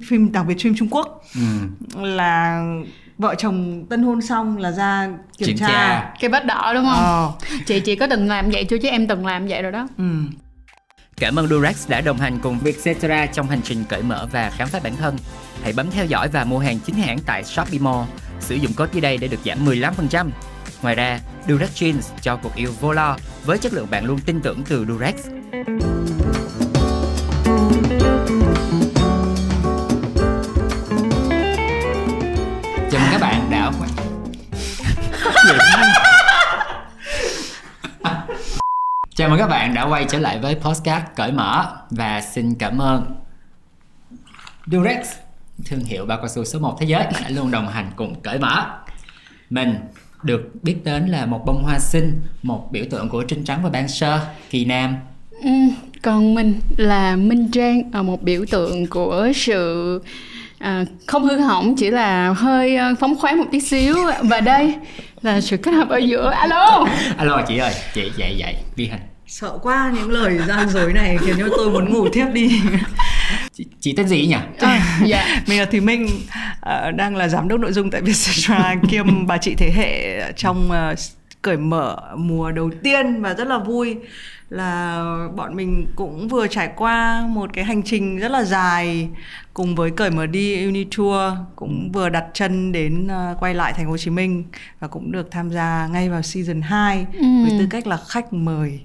phim, đặc biệt phim Trung Quốc là vợ chồng tân hôn xong là ra kiểm tra cái vết đỏ, đúng không? Chị có từng làm vậy chưa, chứ em từng làm vậy rồi đó. Cảm ơn Durex đã đồng hành cùng Vietcetera trong hành trình cởi mở và khám phá bản thân. Hãy bấm theo dõi và mua hàng chính hãng tại Shopee Mall. Sử dụng code dưới đây để được giảm 15%. Ngoài ra, Durex Jeans cho cuộc yêu vô lo với chất lượng bạn luôn tin tưởng từ Durex. Chào mừng các bạn đã... Chào mừng các bạn đã quay trở lại với podcast Cởi Mở. Và xin cảm ơn Durex, thương hiệu bao cao su số 1 thế giới, đã luôn đồng hành cùng Cởi Mở. Mình được biết đến là một bông hoa xinh, một biểu tượng của Trinh Trắng và Ban Sơ, Kỳ Nam. Còn mình là Minh Trang, một biểu tượng của sự không hư hỏng, chỉ là hơi phóng khoáng một tí xíu. Và đây là sự kết hợp ở giữa. Alo. Alo chị ơi, chị dậy đi hả? Sợ quá, những lời gian dối này khiến cho tôi muốn ngủ thiếp đi. Chị tên gì nhỉ? Dạ. Mình là Thùy Minh, đang là giám đốc nội dung tại Vietcetera kiêm bà chị thế hệ trong Cởi Mở mùa đầu tiên, và rất là vui là bọn mình cũng vừa trải qua một cái hành trình rất là dài cùng với Cởi Mở đi Unitour, cũng vừa đặt chân đến quay lại thành phố Hồ Chí Minh và cũng được tham gia ngay vào season 2 với tư cách là khách mời.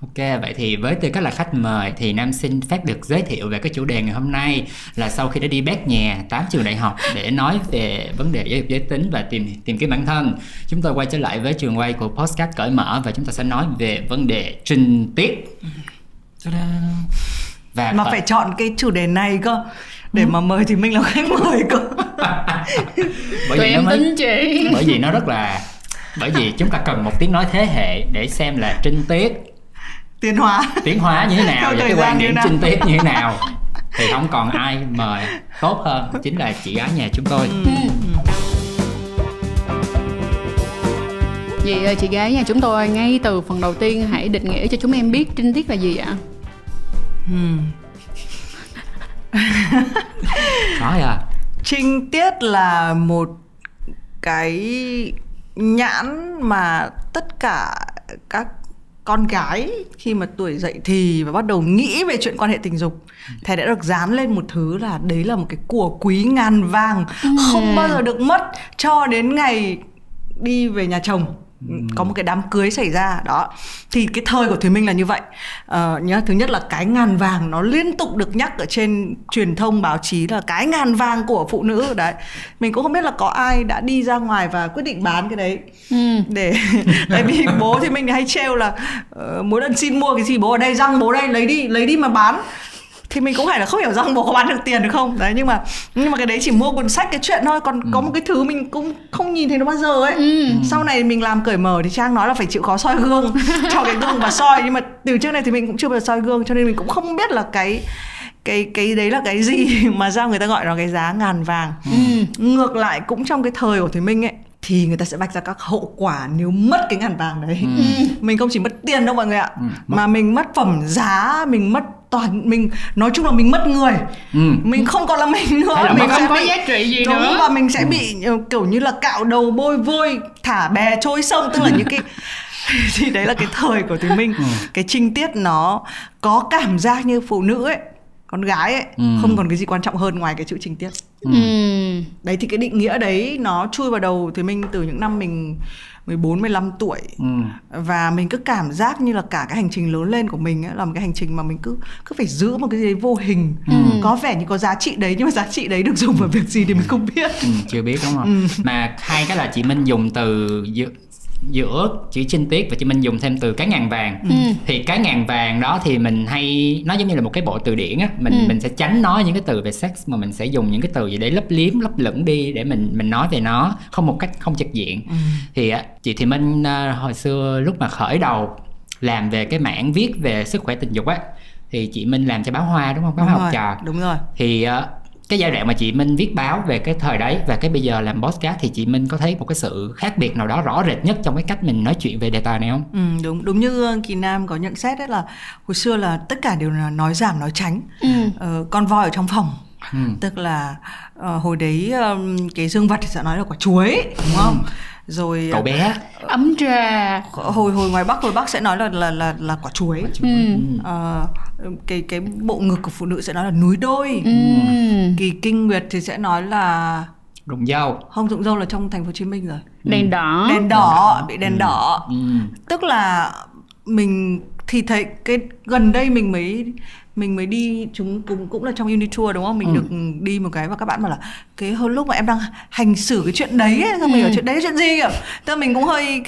Ok, vậy thì với tư cách là khách mời thì Nam xin phép được giới thiệu về cái chủ đề ngày hôm nay, là sau khi đã đi bét nhà 8 trường đại học để nói về vấn đề giáo dục giới tính và tìm kiếm bản thân, chúng tôi quay trở lại với trường quay của podcast Cởi Mở và chúng ta sẽ nói về vấn đề trinh tiết. Và mà phải chọn cái chủ đề này cơ để mà mời thì mình là khách mời cơ. Bởi vì nó rất là... Bởi vì chúng ta cần một tiếng nói thế hệ để xem là trinh tiết tiến hóa như thế nào, và cái quan điểm trinh tiết như thế nào. Thì không còn ai mời tốt hơn chính là chị gái nhà chúng tôi. Vậy chị gái nhà chúng tôi, ngay từ phần đầu tiên hãy định nghĩa cho chúng em biết trinh tiết là gì ạ? Nói à, trinh tiết là một cái nhãn mà tất cả các con gái khi mà tuổi dậy thì và bắt đầu nghĩ về chuyện quan hệ tình dục thì đã được dán lên một thứ là đấy là một cái của quý ngàn vàng, không bao giờ được mất cho đến ngày đi về nhà chồng, có một cái đám cưới xảy ra đó. Thì cái thời của Thùy Minh là như vậy. Thứ nhất là cái ngàn vàng nó liên tục được nhắc ở trên truyền thông báo chí là cái ngàn vàng của phụ nữ đấy. Mình cũng không biết là có ai đã đi ra ngoài và quyết định bán cái đấy để tại vì bố Thùy Minh hay trêu là mỗi lần xin mua cái gì bố ở đây răng bố đây lấy đi mà bán. Thì mình cũng phải là không hiểu rằng bố có bán được tiền được không đấy, nhưng mà cái đấy chỉ mua cuốn sách cái chuyện thôi, còn có một cái thứ mình cũng không nhìn thấy nó bao giờ ấy. Sau này mình làm Cởi Mở thì Trang nói là phải chịu khó soi gương, cho cái gương và soi, nhưng mà từ trước này thì mình cũng chưa bao giờ soi gương, cho nên mình cũng không biết là cái đấy là cái gì mà sao người ta gọi nó cái giá ngàn vàng. Ngược lại cũng trong cái thời của Thùy Minh ấy thì người ta sẽ vạch ra các hậu quả nếu mất cái ngàn vàng đấy. Mình không chỉ mất tiền đâu mọi người ạ, mà mình mất phẩm giá, mình mất toàn, mình nói chung là mình mất người. Mình không còn là mình nữa, là mình không có giá trị gì nữa, và mình sẽ bị kiểu như là cạo đầu bôi vôi, thả bè trôi sông, tức là những cái thì đấy là cái thời của Thùy Minh. Cái trinh tiết nó có cảm giác như phụ nữ ấy, con gái ấy, không còn cái gì quan trọng hơn ngoài cái chữ trinh tiết. Đấy thì cái định nghĩa đấy nó chui vào đầu Thùy Minh từ những năm mình 14, 15 tuổi. Và mình cứ cảm giác như là cả cái hành trình lớn lên của mình ấy, là một cái hành trình mà mình cứ phải giữ một cái gì đấy vô hình. Có vẻ như có giá trị đấy, nhưng mà giá trị đấy được dùng vào việc gì thì mình không biết. Chưa biết đúng không? Mà hay cái là chị Minh dùng từ giữa chữ trinh tiết và chị Minh dùng thêm từ cái ngàn vàng. Thì cái ngàn vàng đó thì mình hay nó giống như là một cái bộ từ điển á, mình sẽ tránh nói những cái từ về sex mà mình sẽ dùng những cái từ gì để lấp liếm lấp lửng đi để mình nói về nó không một cách không trực diện. Thì chị Thùy Minh hồi xưa lúc mà khởi đầu làm về cái mảng viết về sức khỏe tình dục á thì chị Minh làm cho báo Hoa đúng không, báo Hoa học trò. Đúng rồi. Thì cái giai đoạn mà chị Minh viết báo về cái thời đấy và cái bây giờ làm podcast thì chị Minh có thấy một cái sự khác biệt nào đó rõ rệt nhất trong cái cách mình nói chuyện về đề tài này không? Ừ, đúng như Kỳ Nam có nhận xét đấy, là hồi xưa là tất cả đều là nói giảm nói tránh, con voi ở trong phòng. Tức là hồi đấy cái dương vật thì sẽ nói là quả chuối, đúng không? Rồi cậu bé ấm trà, hồi ngoài Bắc, sẽ nói là quả chuối. Cái bộ ngực của phụ nữ sẽ nói là núi đôi. Kỳ kinh nguyệt thì sẽ nói là rụng dâu. Không, rụng dâu là trong thành phố Hồ Chí Minh rồi. Đèn đỏ, bị đèn đỏ. Tức là mình thì thấy cái gần đây mình mới đi, chúng cũng là trong Unitour đúng không? Mình được đi một cái và các bạn bảo là cái hồi lúc mà em đang hành xử cái chuyện đấy ấy, mình ở chuyện đấy chuyện gì kiểu. Tức là mình cũng hơi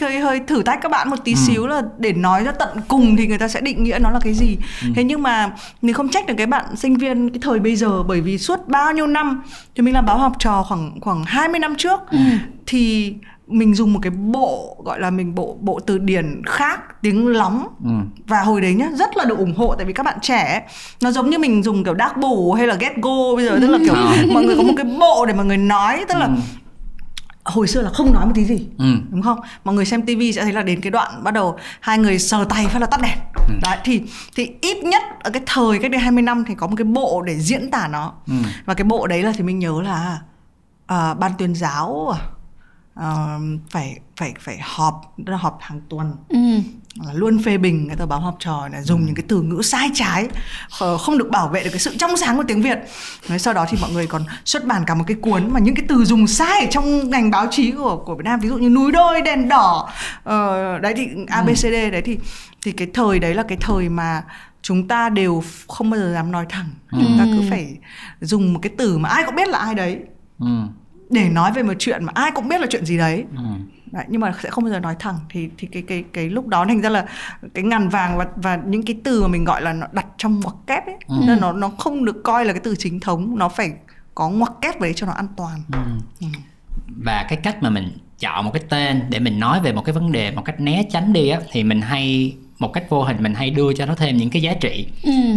thử thách các bạn một tí xíu, là để nói ra tận cùng thì người ta sẽ định nghĩa nó là cái gì. Thế nhưng mà mình không trách được cái bạn sinh viên cái thời bây giờ, bởi vì suốt bao nhiêu năm thì mình làm báo học trò khoảng 20 năm trước thì mình dùng một cái bộ gọi là bộ từ điển khác, tiếng lóng. Và hồi đấy nhá, rất là được ủng hộ, tại vì các bạn trẻ nó giống như mình dùng kiểu Dark Bổ hay là Get Go bây giờ, tức là kiểu mọi người có một cái bộ để mọi người nói, tức là hồi xưa là không nói một tí gì, đúng không? Mọi người xem tivi sẽ thấy là đến cái đoạn bắt đầu hai người sờ tay phát là tắt đèn. Đấy, thì ít nhất ở cái thời cách đây 20 năm thì có một cái bộ để diễn tả nó. Và cái bộ đấy là thì mình nhớ là ban tuyên giáo phải họp hàng tuần, là luôn phê bình cái tờ báo học trò này, dùng những cái từ ngữ sai trái, không được bảo vệ được cái sự trong sáng của tiếng Việt. Nói sau đó thì mọi người còn xuất bản cả một cái cuốn mà những cái từ dùng sai trong ngành báo chí của Việt Nam, ví dụ như núi đôi, đèn đỏ, đấy thì ABCD. Đấy thì cái thời đấy là cái thời mà chúng ta đều không bao giờ dám nói thẳng, chúng ta cứ phải dùng một cái từ mà ai cũng biết là ai đấy, để nói về một chuyện mà ai cũng biết là chuyện gì đấy. Đấy, nhưng mà sẽ không bao giờ nói thẳng. Thì cái lúc đó thành ra là cái ngàn vàng và những cái từ mà mình gọi là nó đặt trong ngoặc kép ấy, nên nó không được coi là cái từ chính thống, nó phải có ngoặc kép đấy cho nó an toàn. Và cái cách mà mình chọn một cái tên để mình nói về một cái vấn đề một cách né tránh đi á, thì mình hay một cách vô hình mình hay đưa cho nó thêm những cái giá trị.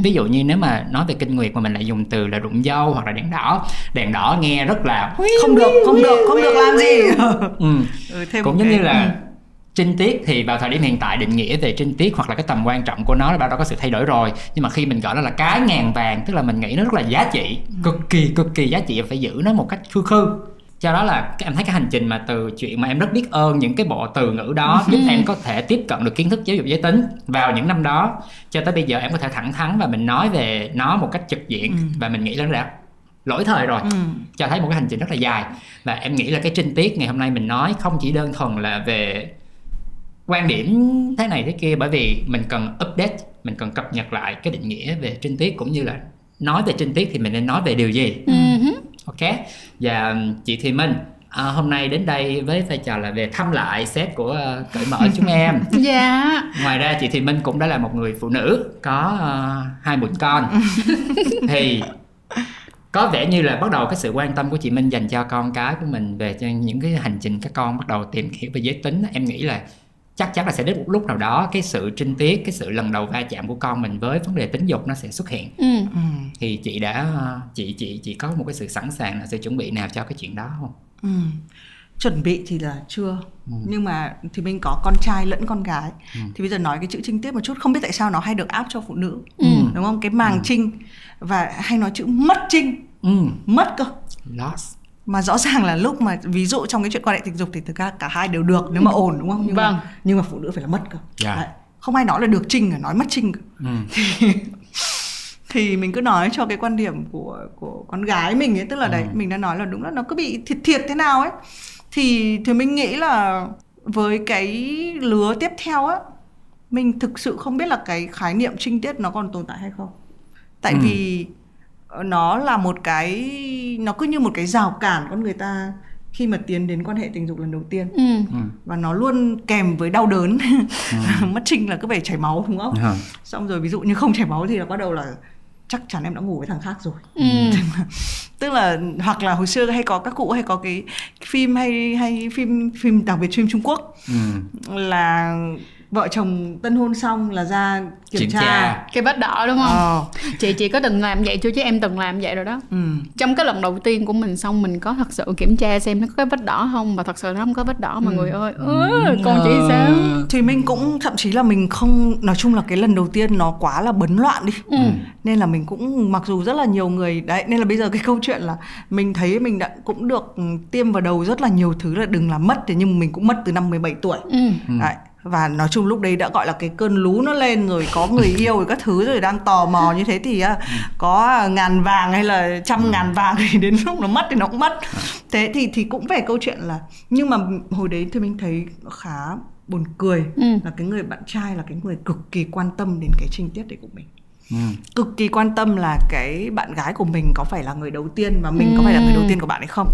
Ví dụ như nếu mà nói về kinh nguyệt mà mình lại dùng từ là rụng dâu hoặc là đèn đỏ. Đèn đỏ nghe rất là không được làm gì. Cũng giống như là trinh tiết, thì vào thời điểm hiện tại định nghĩa về trinh tiết hoặc là cái tầm quan trọng của nó là đã có sự thay đổi rồi, nhưng mà khi mình gọi nó là cái ngàn vàng, tức là mình nghĩ nó rất là giá trị, cực kỳ giá trị, phải giữ nó một cách khư. Do đó là em thấy cái hành trình mà từ chuyện mà em rất biết ơn những cái bộ từ ngữ đó giúp em có thể tiếp cận được kiến thức giáo dục giới tính vào những năm đó, cho tới bây giờ em có thể thẳng thắn và mình nói về nó một cách trực diện, và mình nghĩ là nó đã lỗi thời rồi, cho thấy một cái hành trình rất là dài. Và em nghĩ là cái trinh tiết ngày hôm nay mình nói không chỉ đơn thuần là về quan điểm thế này thế kia, bởi vì mình cần update, mình cần cập nhật lại cái định nghĩa về trinh tiết, cũng như là nói về trinh tiết thì mình nên nói về điều gì. Ok, và chị Thùy Minh hôm nay đến đây với vai trò là về thăm lại set của Cởi Mở chúng em. Dạ. Ngoài ra chị Thùy Minh cũng đã là một người phụ nữ có 2 bụng con. Thì có vẻ như là bắt đầu cái sự quan tâm của chị Minh dành cho con cái của mình, về những cái hành trình các con bắt đầu tìm hiểu về giới tính. Em nghĩ là chắc là sẽ đến một lúc nào đó cái sự trinh tiết, cái sự lần đầu va chạm của con mình với vấn đề tính dục nó sẽ xuất hiện. Thì chị đã chị có một cái sự sẵn sàng, là sự chuẩn bị nào cho cái chuyện đó không? Chuẩn bị thì là chưa, nhưng mà thì mình có con trai lẫn con gái. Thì bây giờ nói cái chữ trinh tiết một chút, không biết tại sao nó hay được áp cho phụ nữ, đúng không? Cái màng trinh, và hay nói chữ mất trinh, mất cơ. Lost. Mà rõ ràng là lúc mà ví dụ trong cái chuyện quan hệ tình dục thì thực ra cả hai đều được nếu mà ổn, đúng không? Nhưng mà phụ nữ phải là mất cơ. Đấy, không ai nói là được trinh, nói mất trinh cơ. Thì mình cứ nói cho cái quan điểm của con gái mình ấy, tức là đấy, mình đã nói là đúng là nó cứ bị thiệt thế nào ấy. Thì mình nghĩ là với cái lứa tiếp theo á, mình thực sự không biết là cái khái niệm trinh tiết nó còn tồn tại hay không. Tại vì nó là một cái, nó cứ như một cái rào cản con người ta khi mà tiến đến quan hệ tình dục lần đầu tiên. Và nó luôn kèm với đau đớn. Mất trinh là cứ phải chảy máu, đúng không? Xong rồi ví dụ như không chảy máu thì là bắt đầu là chắc chắn em đã ngủ với thằng khác rồi. Tức là hoặc là hồi xưa hay có các cụ hay có cái phim, hay phim đặc biệt phim Trung Quốc là vợ chồng tân hôn xong là ra kiểm tra cái vết đỏ đúng không? Chị có từng làm vậy chưa, chứ em từng làm vậy rồi đó. Trong cái lần đầu tiên của mình xong, mình có thật sự kiểm tra xem nó có cái vết đỏ không, và thật sự nó không có vết đỏ mọi người ơi. Con chị sao? Thì mình cũng thậm chí là mình không, nói chung là cái lần đầu tiên nó quá là bấn loạn đi, nên là mình cũng, mặc dù rất là nhiều người đấy, nên là bây giờ cái câu chuyện là mình thấy mình đã cũng được tiêm vào đầu rất là nhiều thứ là đừng làm mất, thế nhưng mình cũng mất từ năm 17 tuổi. Đấy. Và nói chung lúc đấy đã gọi là cái cơn lú nó lên rồi, có người yêu rồi các thứ, rồi đang tò mò như thế thì có ngàn vàng hay là trăm ngàn vàng thì đến lúc nó mất thì nó cũng mất. Thế thì cũng về câu chuyện là, nhưng mà hồi đấy thì mình thấy khá buồn cười là cái người bạn trai là cái người cực kỳ quan tâm đến cái trinh tiết đấy của mình. Cực kỳ quan tâm là cái bạn gái của mình có phải là người đầu tiên và mình có phải là người đầu tiên của bạn ấy không.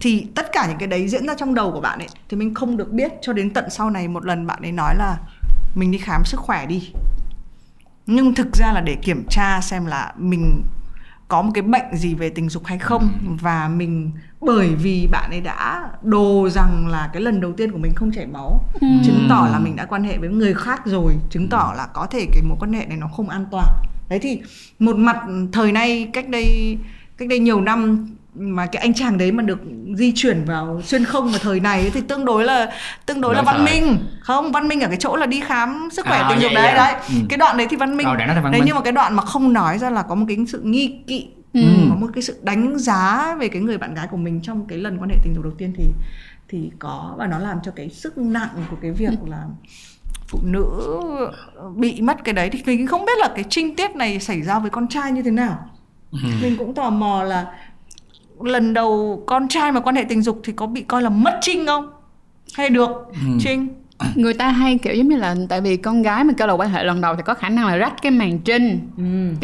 Thì tất cả những cái đấy diễn ra trong đầu của bạn ấy thì mình không được biết cho đến tận sau này. Một lần bạn ấy nói là mình đi khám sức khỏe đi, nhưng thực ra là để kiểm tra xem là mình có một cái bệnh gì về tình dục hay không. Và mình, bởi vì bạn ấy đã đồ rằng là cái lần đầu tiên của mình không chảy máu, chứng tỏ là mình đã quan hệ với người khác rồi, chứng tỏ là có thể cái mối quan hệ này nó không an toàn. Đấy thì một mặt thời nay, cách đây nhiều năm mà cái anh chàng đấy mà được di chuyển vào xuyên không vào thời này thì tương đối là văn minh. Không, văn minh ở cái chỗ là đi khám sức khỏe tình dục đấy. Cái đoạn đấy thì văn minh. Đấy, nhưng mà cái đoạn mà không nói ra là có một cái sự nghi kỵ, có một cái sự đánh giá về cái người bạn gái của mình trong cái lần quan hệ tình dục đầu tiên thì có, và nó làm cho cái sức nặng của cái việc là phụ nữ bị mất cái đấy. Thì mình không biết là cái trinh tiết này xảy ra với con trai như thế nào. Mình cũng tò mò là lần đầu con trai mà quan hệ tình dục thì có bị coi là mất trinh không? Hay được trinh? Người ta hay kiểu giống như là, tại vì con gái mà kêu là quan hệ lần đầu thì có khả năng là rách cái màng trinh,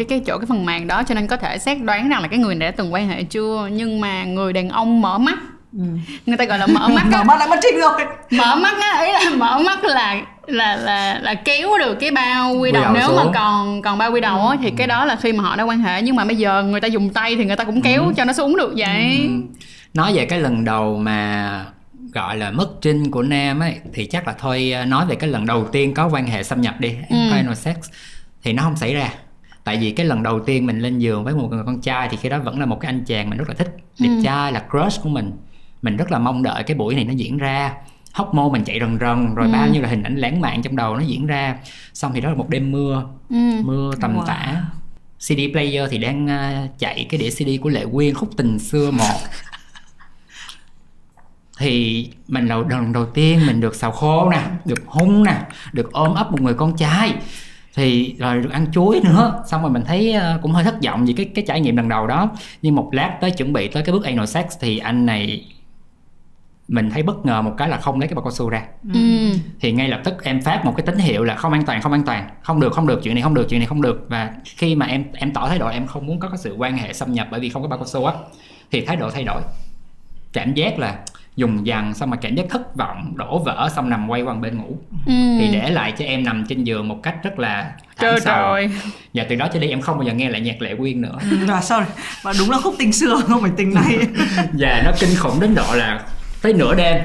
cái chỗ cái phần màng đó, cho nên có thể xét đoán rằng là cái người này đã từng quan hệ chưa. Nhưng mà người đàn ông mở mắt, người ta gọi là mở mắt á, mở mắt là mất trinh rồi. Mở mắt á, ý là mở mắt là kéo được cái bao quy đầu, nếu mà còn bao quy đầu á thì cái đó là khi mà họ đã quan hệ. Nhưng mà bây giờ người ta dùng tay thì người ta cũng kéo cho nó xuống được vậy. Nói về cái lần đầu mà gọi là mất trinh của nam ấy thì chắc là thôi nói về cái lần đầu tiên có quan hệ xâm nhập đi, anal sex, thì nó không xảy ra. Tại vì cái lần đầu tiên mình lên giường với một người con trai thì khi đó vẫn là một cái anh chàng mình rất là thích, đẹp trai, là crush của mình. Mình rất là mong đợi cái buổi này nó diễn ra, hormone mình chạy rần rần rồi, bao nhiêu là hình ảnh lãng mạn trong đầu nó diễn ra. Xong thì đó là một đêm mưa, mưa tầm tã. CD player thì đang chạy cái đĩa CD của Lệ Quyên, Khúc Tình Xưa 1. Thì mình là lần đầu tiên mình được xào khô nè, được hôn nè, được ôm ấp một người con trai, thì rồi được ăn chuối nữa. Xong rồi mình thấy cũng hơi thất vọng vì cái trải nghiệm lần đầu đó. Nhưng một lát tới chuẩn bị tới cái bước anal sex thì anh này, mình thấy bất ngờ một cái là không lấy cái bao cao su ra. Thì ngay lập tức em phát một cái tín hiệu là không an toàn, không được, chuyện này không được. Và khi mà em tỏ thái độ em không muốn có cái sự quan hệ xâm nhập bởi vì không có bao cao su á, thì thái độ thay đổi, cảm giác là dùng dằn, xong mà cảm giác thất vọng, đổ vỡ, xong nằm quay qua bên ngủ. Thì để lại cho em nằm trên giường một cách rất là thảm sầu. Và từ đó cho đi em không bao giờ nghe lại nhạc Lệ Quyên nữa. Và sao mà đúng là khúc tình xưa không phải tình này. Và nó kinh khủng đến độ là tới nửa đêm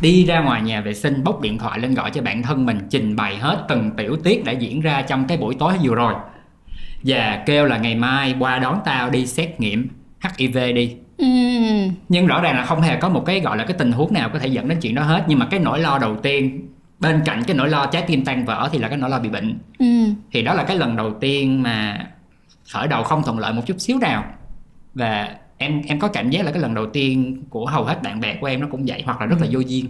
đi ra ngoài nhà vệ sinh, bốc điện thoại lên gọi cho bạn thân mình, trình bày hết từng tiểu tiết đã diễn ra trong cái buổi tối vừa rồi, và kêu là ngày mai qua đón tao đi xét nghiệm HIV đi. Nhưng rõ ràng là không hề có một cái gọi là cái tình huống nào có thể dẫn đến chuyện đó hết. Nhưng mà cái nỗi lo đầu tiên, bên cạnh cái nỗi lo trái tim tan vỡ, thì là cái nỗi lo bị bệnh. Thì đó là cái lần đầu tiên mà khởi đầu không thuận lợi một chút xíu nào. Và em có cảm giác là cái lần đầu tiên của hầu hết bạn bè của em nó cũng vậy, hoặc là rất là vô duyên,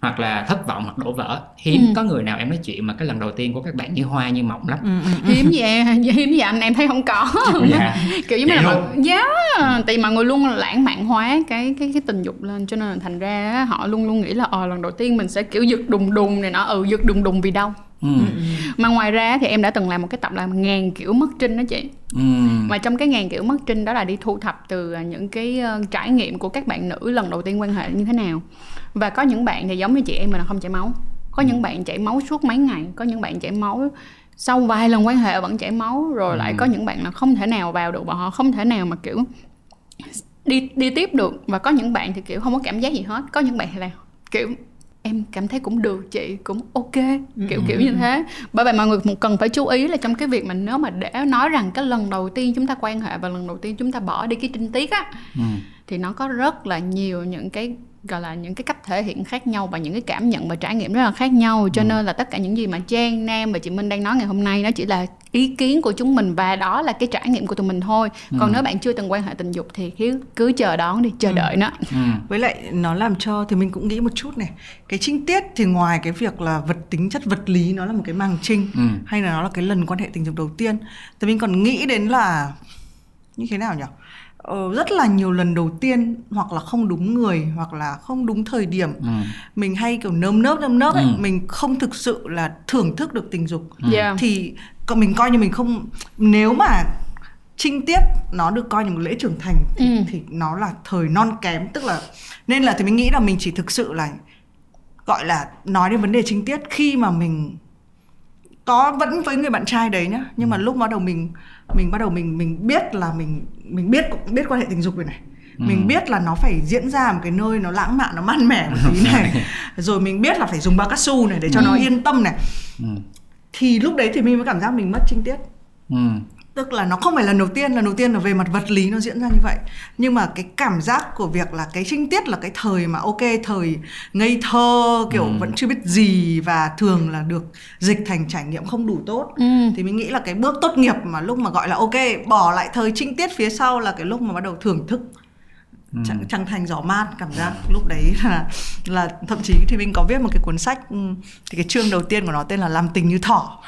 hoặc là thất vọng, hoặc đổ vỡ. Hiếm có người nào em nói chuyện mà cái lần đầu tiên của các bạn như hoa như mộng lắm. Hiếm gì em thấy không có. Kiểu giống như là tại mọi người luôn lãng mạn hóa cái tình dục lên, cho nên thành ra họ luôn nghĩ là lần đầu tiên mình sẽ kiểu giật đùng đùng này nọ, giật đùng đùng vì đau. Mà ngoài ra thì em đã từng làm một cái tập là 1000 kiểu mất trinh đó chị. Mà trong cái 1000 kiểu mất trinh đó là đi thu thập từ những cái trải nghiệm của các bạn nữ lần đầu tiên quan hệ như thế nào. Và có những bạn thì giống như chị em mình là không chảy máu, có những bạn chảy máu suốt mấy ngày, có những bạn chảy máu sau vài lần quan hệ vẫn chảy máu, rồi lại có những bạn là không thể nào vào được, và họ không thể nào mà kiểu đi tiếp được. Và có những bạn thì kiểu không có cảm giác gì hết, có những bạn thì là kiểu em cảm thấy cũng được, chị cũng ok, kiểu như thế. Bởi vậy mọi người cần phải chú ý là trong cái việc mà nếu mà để nói rằng cái lần đầu tiên chúng ta quan hệ và lần đầu tiên chúng ta bỏ đi cái trinh tiết á, thì nó có rất là nhiều những cái gọi là những cái cách thể hiện khác nhau và những cái cảm nhận và trải nghiệm rất là khác nhau. Cho nên là tất cả những gì mà Trang, Nam và chị Minh đang nói ngày hôm nay nó chỉ là ý kiến của chúng mình và đó là cái trải nghiệm của tụi mình thôi. Còn nếu bạn chưa từng quan hệ tình dục thì cứ chờ đón đi, chờ đợi nó. Với lại nó làm cho thì mình cũng nghĩ một chút này, cái trinh tiết thì ngoài cái việc là tính chất vật lý nó là một cái màng trinh, hay là nó là cái lần quan hệ tình dục đầu tiên, thì mình còn nghĩ đến là như thế nào nhỉ? Rất là nhiều lần đầu tiên hoặc là không đúng người hoặc là không đúng thời điểm, mình hay kiểu nơm nớp ấy, mình không thực sự là thưởng thức được tình dục. Thì mình coi như mình không, nếu mà trinh tiết nó được coi như một lễ trưởng thành thì nó là thời non kém, tức là nên là thì mình nghĩ là mình chỉ thực sự là gọi là nói đến vấn đề trinh tiết khi mà mình có vẫn với người bạn trai đấy nhá, nhưng mà lúc bắt đầu mình biết là mình biết quan hệ tình dục rồi này, mình biết là nó phải diễn ra một cái nơi nó lãng mạn, nó mát mẻ một tí này, rồi mình biết là phải dùng bao cao su này để cho nó yên tâm này, thì lúc đấy thì mình mới cảm giác mình mất trinh tiết. Tức là nó không phải lần đầu tiên là về mặt vật lý nó diễn ra như vậy, nhưng mà cái cảm giác của việc là cái trinh tiết là cái thời mà ok, thời ngây thơ kiểu vẫn chưa biết gì và thường là được dịch thành trải nghiệm không đủ tốt, thì mình nghĩ là cái bước tốt nghiệp mà lúc mà gọi là ok, bỏ lại thời trinh tiết phía sau là cái lúc mà bắt đầu thưởng thức trăng thành gió mát, cảm giác lúc đấy là thậm chí thì mình có viết một cái cuốn sách thì cái chương đầu tiên của nó tên là Làm tình như thỏ.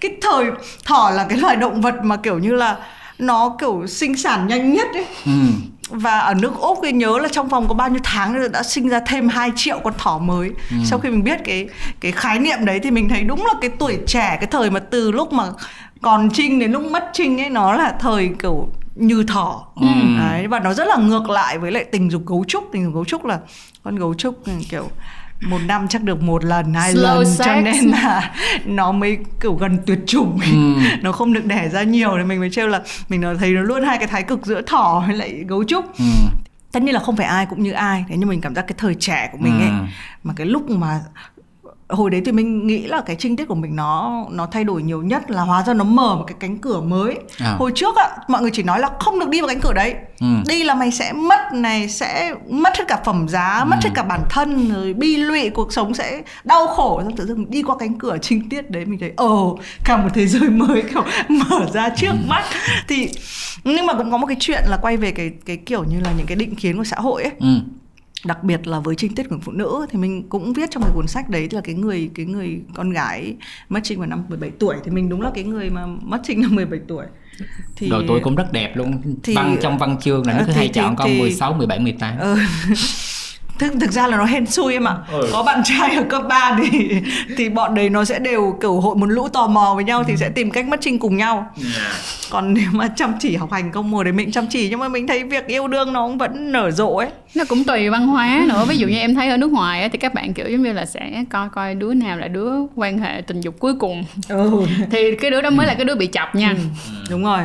Cái thời thỏ là cái loài động vật mà kiểu như là nó kiểu sinh sản nhanh nhất ấy, và ở nước Úc thì nhớ là trong vòng có bao nhiêu tháng đã sinh ra thêm 2 triệu con thỏ mới. Sau khi mình biết cái khái niệm đấy thì mình thấy đúng là cái tuổi trẻ, cái thời mà từ lúc mà còn trinh đến lúc mất trinh ấy, nó là thời kiểu như thỏ. Đấy, và nó rất là ngược lại với lại tình dục gấu trúc. Tình dục gấu trúc là con gấu trúc kiểu một năm chắc được một lần, hai lần, cho nên là nó mới kiểu gần tuyệt chủng. Nó không được đẻ ra nhiều thì mình mới trêu là mình thấy nó luôn hai cái thái cực giữa thỏ với lại gấu trúc. Tất nhiên là không phải ai cũng như ai, thế nhưng mình cảm giác cái thời trẻ của mình ấy, mà cái lúc mà hồi đấy thì mình nghĩ là cái trinh tiết của mình nó thay đổi nhiều nhất, là hóa ra nó mở một cái cánh cửa mới. Hồi trước ạ, mọi người chỉ nói là không được đi vào cánh cửa đấy, đi là mày sẽ mất này, sẽ mất hết cả phẩm giá, mất hết cả bản thân, rồi bi lụy, cuộc sống sẽ đau khổ. Xong tự dưng đi qua cánh cửa trinh tiết đấy, mình thấy cả một thế giới mới kiểu mở ra trước mắt. Thì nhưng mà cũng có một cái chuyện là quay về cái kiểu như là những cái định kiến của xã hội ấy, đặc biệt là với trinh tiết của phụ nữ, thì mình cũng viết trong cái cuốn sách đấy là cái người con gái mất trinh vào năm 17 tuổi, thì mình đúng là cái người mà mất trinh năm 17 tuổi. Thì rồi tôi cũng rất đẹp luôn. Thì trong văn chương là nó cứ hay chọn con 16, 17, 18. Thực ra là nó hên xui em ạ. Có bạn trai ở cấp 3 thì bọn đấy nó sẽ đều kiểu hội một lũ tò mò với nhau, thì sẽ tìm cách mất trinh cùng nhau. Còn nếu mà chăm chỉ học hành công mùa đấy mình chăm chỉ, nhưng mà mình thấy việc yêu đương nó cũng vẫn nở rộ ấy. Nó cũng tùy văn hóa nữa. Ví dụ như em thấy ở nước ngoài ấy, thì các bạn kiểu giống như là sẽ coi đứa nào là đứa quan hệ tình dục cuối cùng. Thì cái đứa đó mới là cái đứa bị chọc nha. Đúng rồi.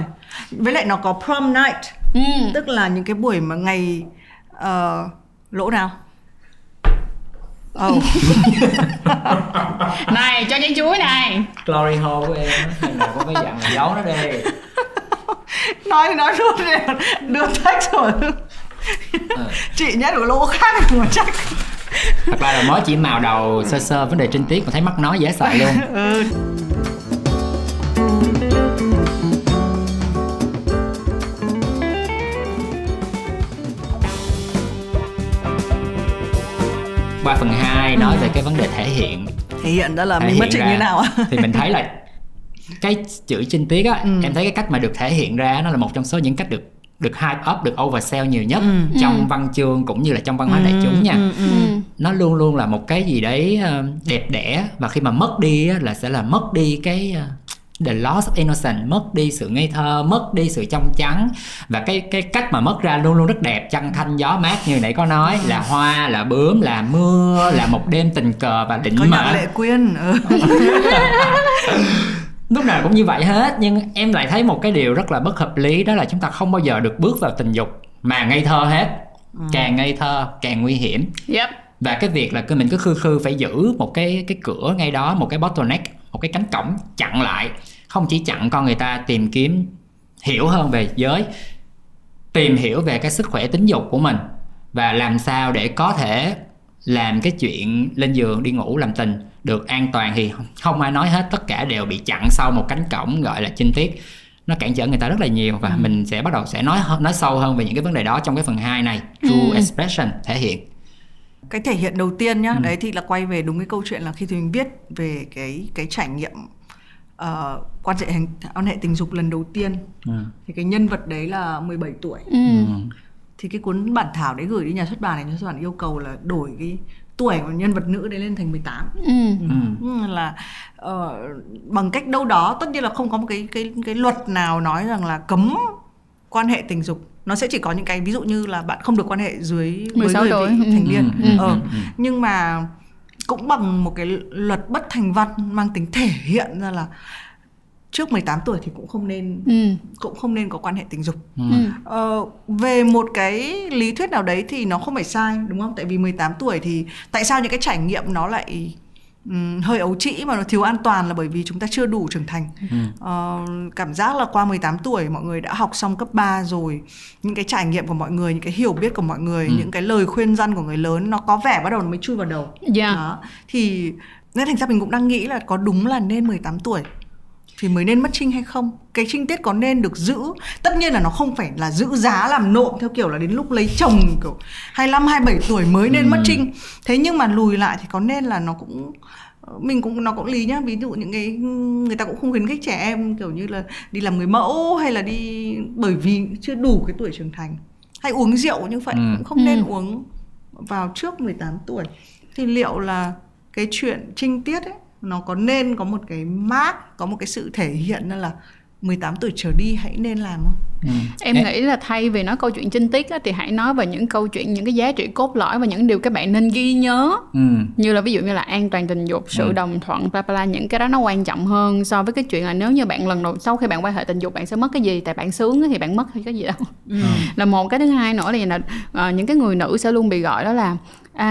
Với lại nó có prom night, tức là những cái buổi mà ngày lỗ nào? Này, cho trái chuối này. Glory hole của em á, nào có cái dạng là giấu nó đi. Nói luôn đi, đưa text rồi. Chị nhớ được lỗ khác rồi chắc. Thật ra là mới chỉ màu đầu sơ vấn đề trinh tiết mà thấy mắc nói dễ sợ luôn. Qua phần 2 nói về cái vấn đề thể hiện đó là mình mất trinh như nào. Thì mình thấy là cái chữ trinh tiết á, em thấy cái cách mà được thể hiện ra nó là một trong số những cách được hype up, được oversell nhiều nhất trong văn chương cũng như là trong văn hóa đại chúng nha. Nó luôn luôn là một cái gì đấy đẹp đẽ, và khi mà mất đi á, là sẽ là mất đi cái the loss of innocence, mất đi sự ngây thơ, mất đi sự trong trắng. Và cái cách mà mất ra luôn luôn rất đẹp, trăng thanh gió mát như nãy có nói, là hoa, là bướm, là mưa, là một đêm tình cờ và định mệnh. Có nhạc Lệ Quyên. Lúc nào cũng như vậy hết. Nhưng em lại thấy một cái điều rất là bất hợp lý, đó là chúng ta không bao giờ được bước vào tình dục mà ngây thơ hết. Càng ngây thơ càng nguy hiểm. Và cái việc là mình cứ khư khư phải giữ một cái cửa ngay đó, một cái bottleneck, một cái cánh cổng chặn lại, không chỉ chặn con người ta tìm kiếm hiểu hơn về giới, tìm hiểu về cái sức khỏe tính dục của mình và làm sao để có thể làm cái chuyện lên giường, đi ngủ, làm tình được an toàn, thì không ai nói hết, tất cả đều bị chặn sau một cánh cổng gọi là trinh tiết. Nó cản trở người ta rất là nhiều và mình sẽ bắt đầu sẽ nói sâu hơn về những cái vấn đề đó trong cái phần 2 này, true expression, thể hiện. Cái thể hiện đầu tiên nhá, đấy thì là quay về đúng cái câu chuyện là khi thì mình viết về cái trải nghiệm quan hệ tình dục lần đầu tiên. Thì cái nhân vật đấy là 17 tuổi. Thì cái cuốn bản thảo đấy gửi đi nhà xuất bản này, nhà xuất bản yêu cầu là đổi cái tuổi của nhân vật nữ đấy lên thành 18. Là bằng cách đâu đó, tất nhiên là không có một cái luật nào nói rằng là cấm quan hệ tình dục. Nó sẽ chỉ có những cái ví dụ như là bạn không được quan hệ dưới 16 người thành niên. Nhưng mà cũng bằng một cái luật bất thành văn mang tính thể hiện ra là trước 18 tuổi thì cũng không nên có quan hệ tình dục. Về một cái lý thuyết nào đấy thì nó không phải sai, đúng không? Tại vì 18 tuổi thì tại sao những cái trải nghiệm nó lại hơi ấu trĩ mà nó thiếu an toàn, là bởi vì chúng ta chưa đủ trưởng thành. Cảm giác là qua 18 tuổi mọi người đã học xong cấp 3 rồi, những cái trải nghiệm của mọi người, những cái hiểu biết của mọi người, những cái lời khuyên răn của người lớn nó có vẻ bắt đầu nó mới chui vào đầu. Đó. Thì nên thành ra mình cũng đang nghĩ là có đúng là nên 18 tuổi thì mới nên mất trinh hay không? Cái trinh tiết có nên được giữ? Tất nhiên là nó không phải là giữ giá làm nộm theo kiểu là đến lúc lấy chồng kiểu 25, 27 tuổi mới nên mất trinh. Thế nhưng mà lùi lại thì có nên là nó cũng... nó cũng lý nhá. Ví dụ những cái người ta cũng không khuyến khích trẻ em kiểu như là đi làm người mẫu hay là đi, bởi vì chưa đủ cái tuổi trưởng thành, hay uống rượu như vậy cũng không nên uống vào trước 18 tuổi. Thì liệu là cái chuyện trinh tiết ấy nó có nên có một cái mark, có một cái sự thể hiện là 18 tuổi trở đi hãy nên làm không? Em nghĩ là thay vì nói câu chuyện trinh tiết á, thì hãy nói về những câu chuyện, những cái giá trị cốt lõi và những điều các bạn nên ghi nhớ. Như là ví dụ như là an toàn tình dục, sự đồng thuận, bla bla, những cái đó nó quan trọng hơn so với cái chuyện là nếu như bạn lần đầu sau khi bạn quan hệ tình dục bạn sẽ mất cái gì, tại bạn sướng thì bạn mất hay cái gì đâu. Là một. Cái thứ hai nữa là những cái người nữ sẽ luôn bị gọi đó là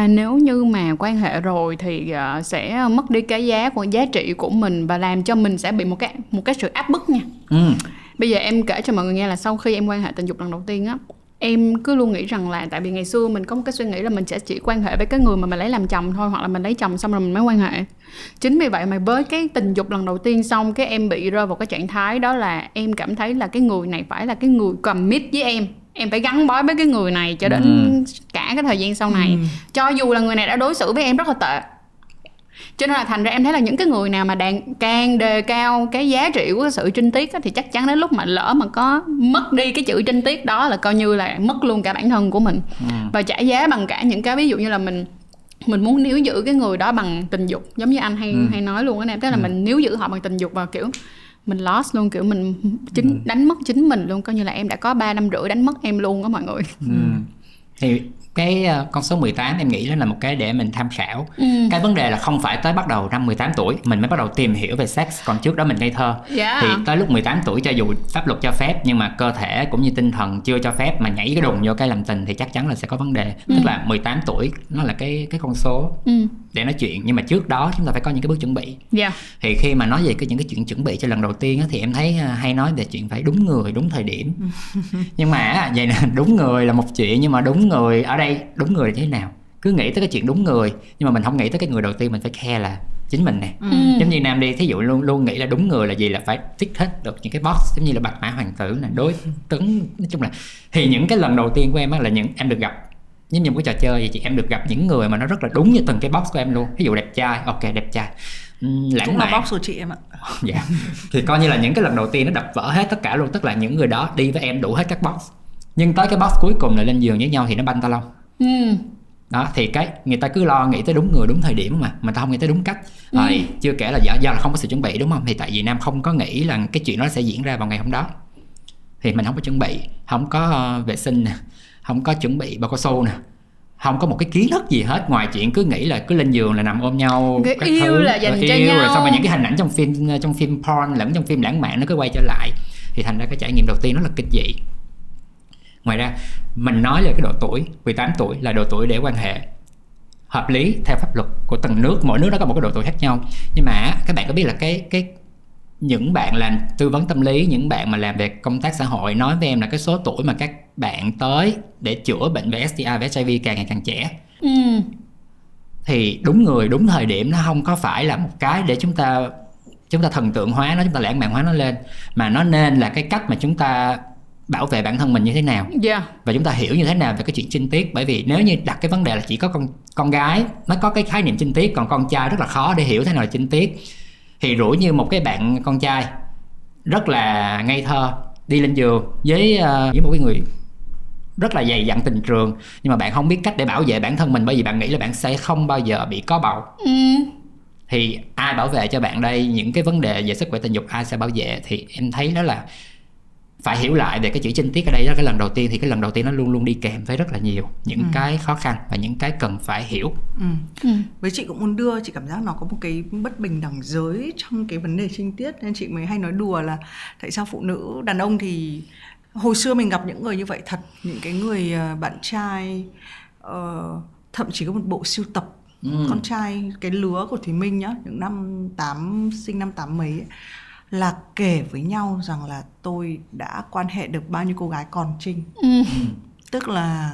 nếu như mà quan hệ rồi thì sẽ mất đi cái giá trị của mình và làm cho mình sẽ bị một cái sự áp bức nha. Bây giờ em kể cho mọi người nghe là sau khi em quan hệ tình dục lần đầu tiên á, em cứ luôn nghĩ rằng là tại vì ngày xưa mình có một cái suy nghĩ là mình sẽ chỉ quan hệ với cái người mà mình lấy làm chồng thôi, hoặc là mình lấy chồng xong rồi mình mới quan hệ. Chính vì vậy mà với cái tình dục lần đầu tiên xong, cái em bị rơi vào cái trạng thái đó là em cảm thấy là cái người này phải là cái người commit với em. Em phải gắn bó với cái người này cho đến cả cái thời gian sau này. Cho dù là người này đã đối xử với em rất là tệ. Cho nên là thành ra em thấy là những cái người nào mà càng đề cao cái giá trị của cái sự trinh tiết á, thì chắc chắn đến lúc mà lỡ mà có mất đi cái chữ trinh tiết đó là coi như là mất luôn cả bản thân của mình. Và trả giá bằng cả những cái ví dụ như là mình muốn níu giữ cái người đó bằng tình dục, giống như anh hay nói luôn á em, tức là mình níu giữ họ bằng tình dục và kiểu mình lost luôn, kiểu mình đánh mất chính mình luôn, coi như là em đã có 3 năm rưỡi đánh mất em luôn đó mọi người. Thì cái con số 18 em nghĩ đó là một cái để mình tham khảo. Cái vấn đề là không phải tới bắt đầu năm 18 tuổi mình mới bắt đầu tìm hiểu về sex, còn trước đó mình ngây thơ. Thì tới lúc 18 tuổi cho dù pháp luật cho phép nhưng mà cơ thể cũng như tinh thần chưa cho phép mà nhảy cái đùng vô cái làm tình thì chắc chắn là sẽ có vấn đề. Tức là 18 tuổi nó là cái con số để nói chuyện, nhưng mà trước đó chúng ta phải có những cái bước chuẩn bị. Thì khi mà nói về những cái chuyện chuẩn bị cho lần đầu tiên á, thì em thấy hay nói về chuyện phải đúng người đúng thời điểm. Nhưng mà vậy nè, đúng người là một chuyện, nhưng mà đúng người ở đây đúng người thế nào? Cứ nghĩ tới cái chuyện đúng người nhưng mà mình không nghĩ tới cái người đầu tiên mình phải care là chính mình nè. Giống như Nam đi, thí dụ luôn nghĩ là đúng người là gì, là phải tick hết được những cái box, giống như là bạch mã hoàng tử nè, đối tướng. Nói chung là thì những cái lần đầu tiên của em á là những em được gặp, giống như một cái trò chơi vậy chị, em được gặp những người mà nó rất là đúng như từng cái box của em luôn. Ví dụ đẹp trai, ok đẹp trai, lãng mạn, box của chị em ạ. Dạ thì coi như là những cái lần đầu tiên nó đập vỡ hết tất cả luôn, tức là những người đó đi với em đủ hết các box, nhưng tới cái box cuối cùng là lên giường với nhau thì nó banh ta lông. Đó thì cái người ta cứ lo nghĩ tới đúng người đúng thời điểm mà mình ta không nghĩ tới đúng cách. Chưa kể là do là không có sự chuẩn bị, đúng không? Thì tại Việt Nam không có nghĩ là cái chuyện đó sẽ diễn ra vào ngày hôm đó, thì mình không có chuẩn bị, không có vệ sinh nè, không có chuẩn bị bao cao su nè, không có một cái kiến thức gì hết ngoài chuyện cứ nghĩ là cứ lên giường là nằm ôm nhau, cái yêu thứ, là dành cho nhau. Rồi xong rồi những cái hình ảnh trong phim porn lẫn trong phim lãng mạn nó cứ quay trở lại, thì thành ra cái trải nghiệm đầu tiên nó là kinh dị. Ngoài ra mình nói là cái độ tuổi 18 tuổi là độ tuổi để quan hệ, hợp lý theo pháp luật của từng nước, mỗi nước nó có một cái độ tuổi khác nhau. Nhưng mà các bạn có biết là cái những bạn làm tư vấn tâm lý, những bạn mà làm về công tác xã hội nói với em là cái số tuổi mà các bạn tới để chữa bệnh về STI và HIV càng ngày càng trẻ. Thì đúng người đúng thời điểm nó không có phải là một cái để chúng ta thần tượng hóa nó, chúng ta lãng mạn hóa nó lên, mà nó nên là cái cách mà chúng ta bảo vệ bản thân mình như thế nào, và chúng ta hiểu như thế nào về cái chuyện trinh tiết. Bởi vì nếu như đặt cái vấn đề là chỉ có con gái nó có cái khái niệm trinh tiết, còn con trai rất là khó để hiểu thế nào là trinh tiết. Thì rủ như một cái bạn con trai rất là ngây thơ đi lên giường với một cái người rất là dày dặn tình trường, nhưng mà bạn không biết cách để bảo vệ bản thân mình, bởi vì bạn nghĩ là bạn sẽ không bao giờ bị có bầu. Thì ai bảo vệ cho bạn đây? Những cái vấn đề về sức khỏe tình dục ai sẽ bảo vệ? Thì em thấy đó là phải hiểu lại về cái chữ trinh tiết ở đây. Đó, cái lần đầu tiên thì cái lần đầu tiên nó luôn luôn đi kèm với rất là nhiều những cái khó khăn và những cái cần phải hiểu. Với chị cũng muốn đưa, chị cảm giác nó có một cái bất bình đẳng giới trong cái vấn đề trinh tiết, nên chị mới hay nói đùa là tại sao phụ nữ, đàn ông thì hồi xưa mình gặp những người như vậy thật, những cái người bạn trai thậm chí có một bộ sưu tập con trai cái lứa của Thùy Minh nhá, những năm 8, sinh năm 8 mấy ấy, là kể với nhau rằng là tôi đã quan hệ được bao nhiêu cô gái còn trinh. Tức là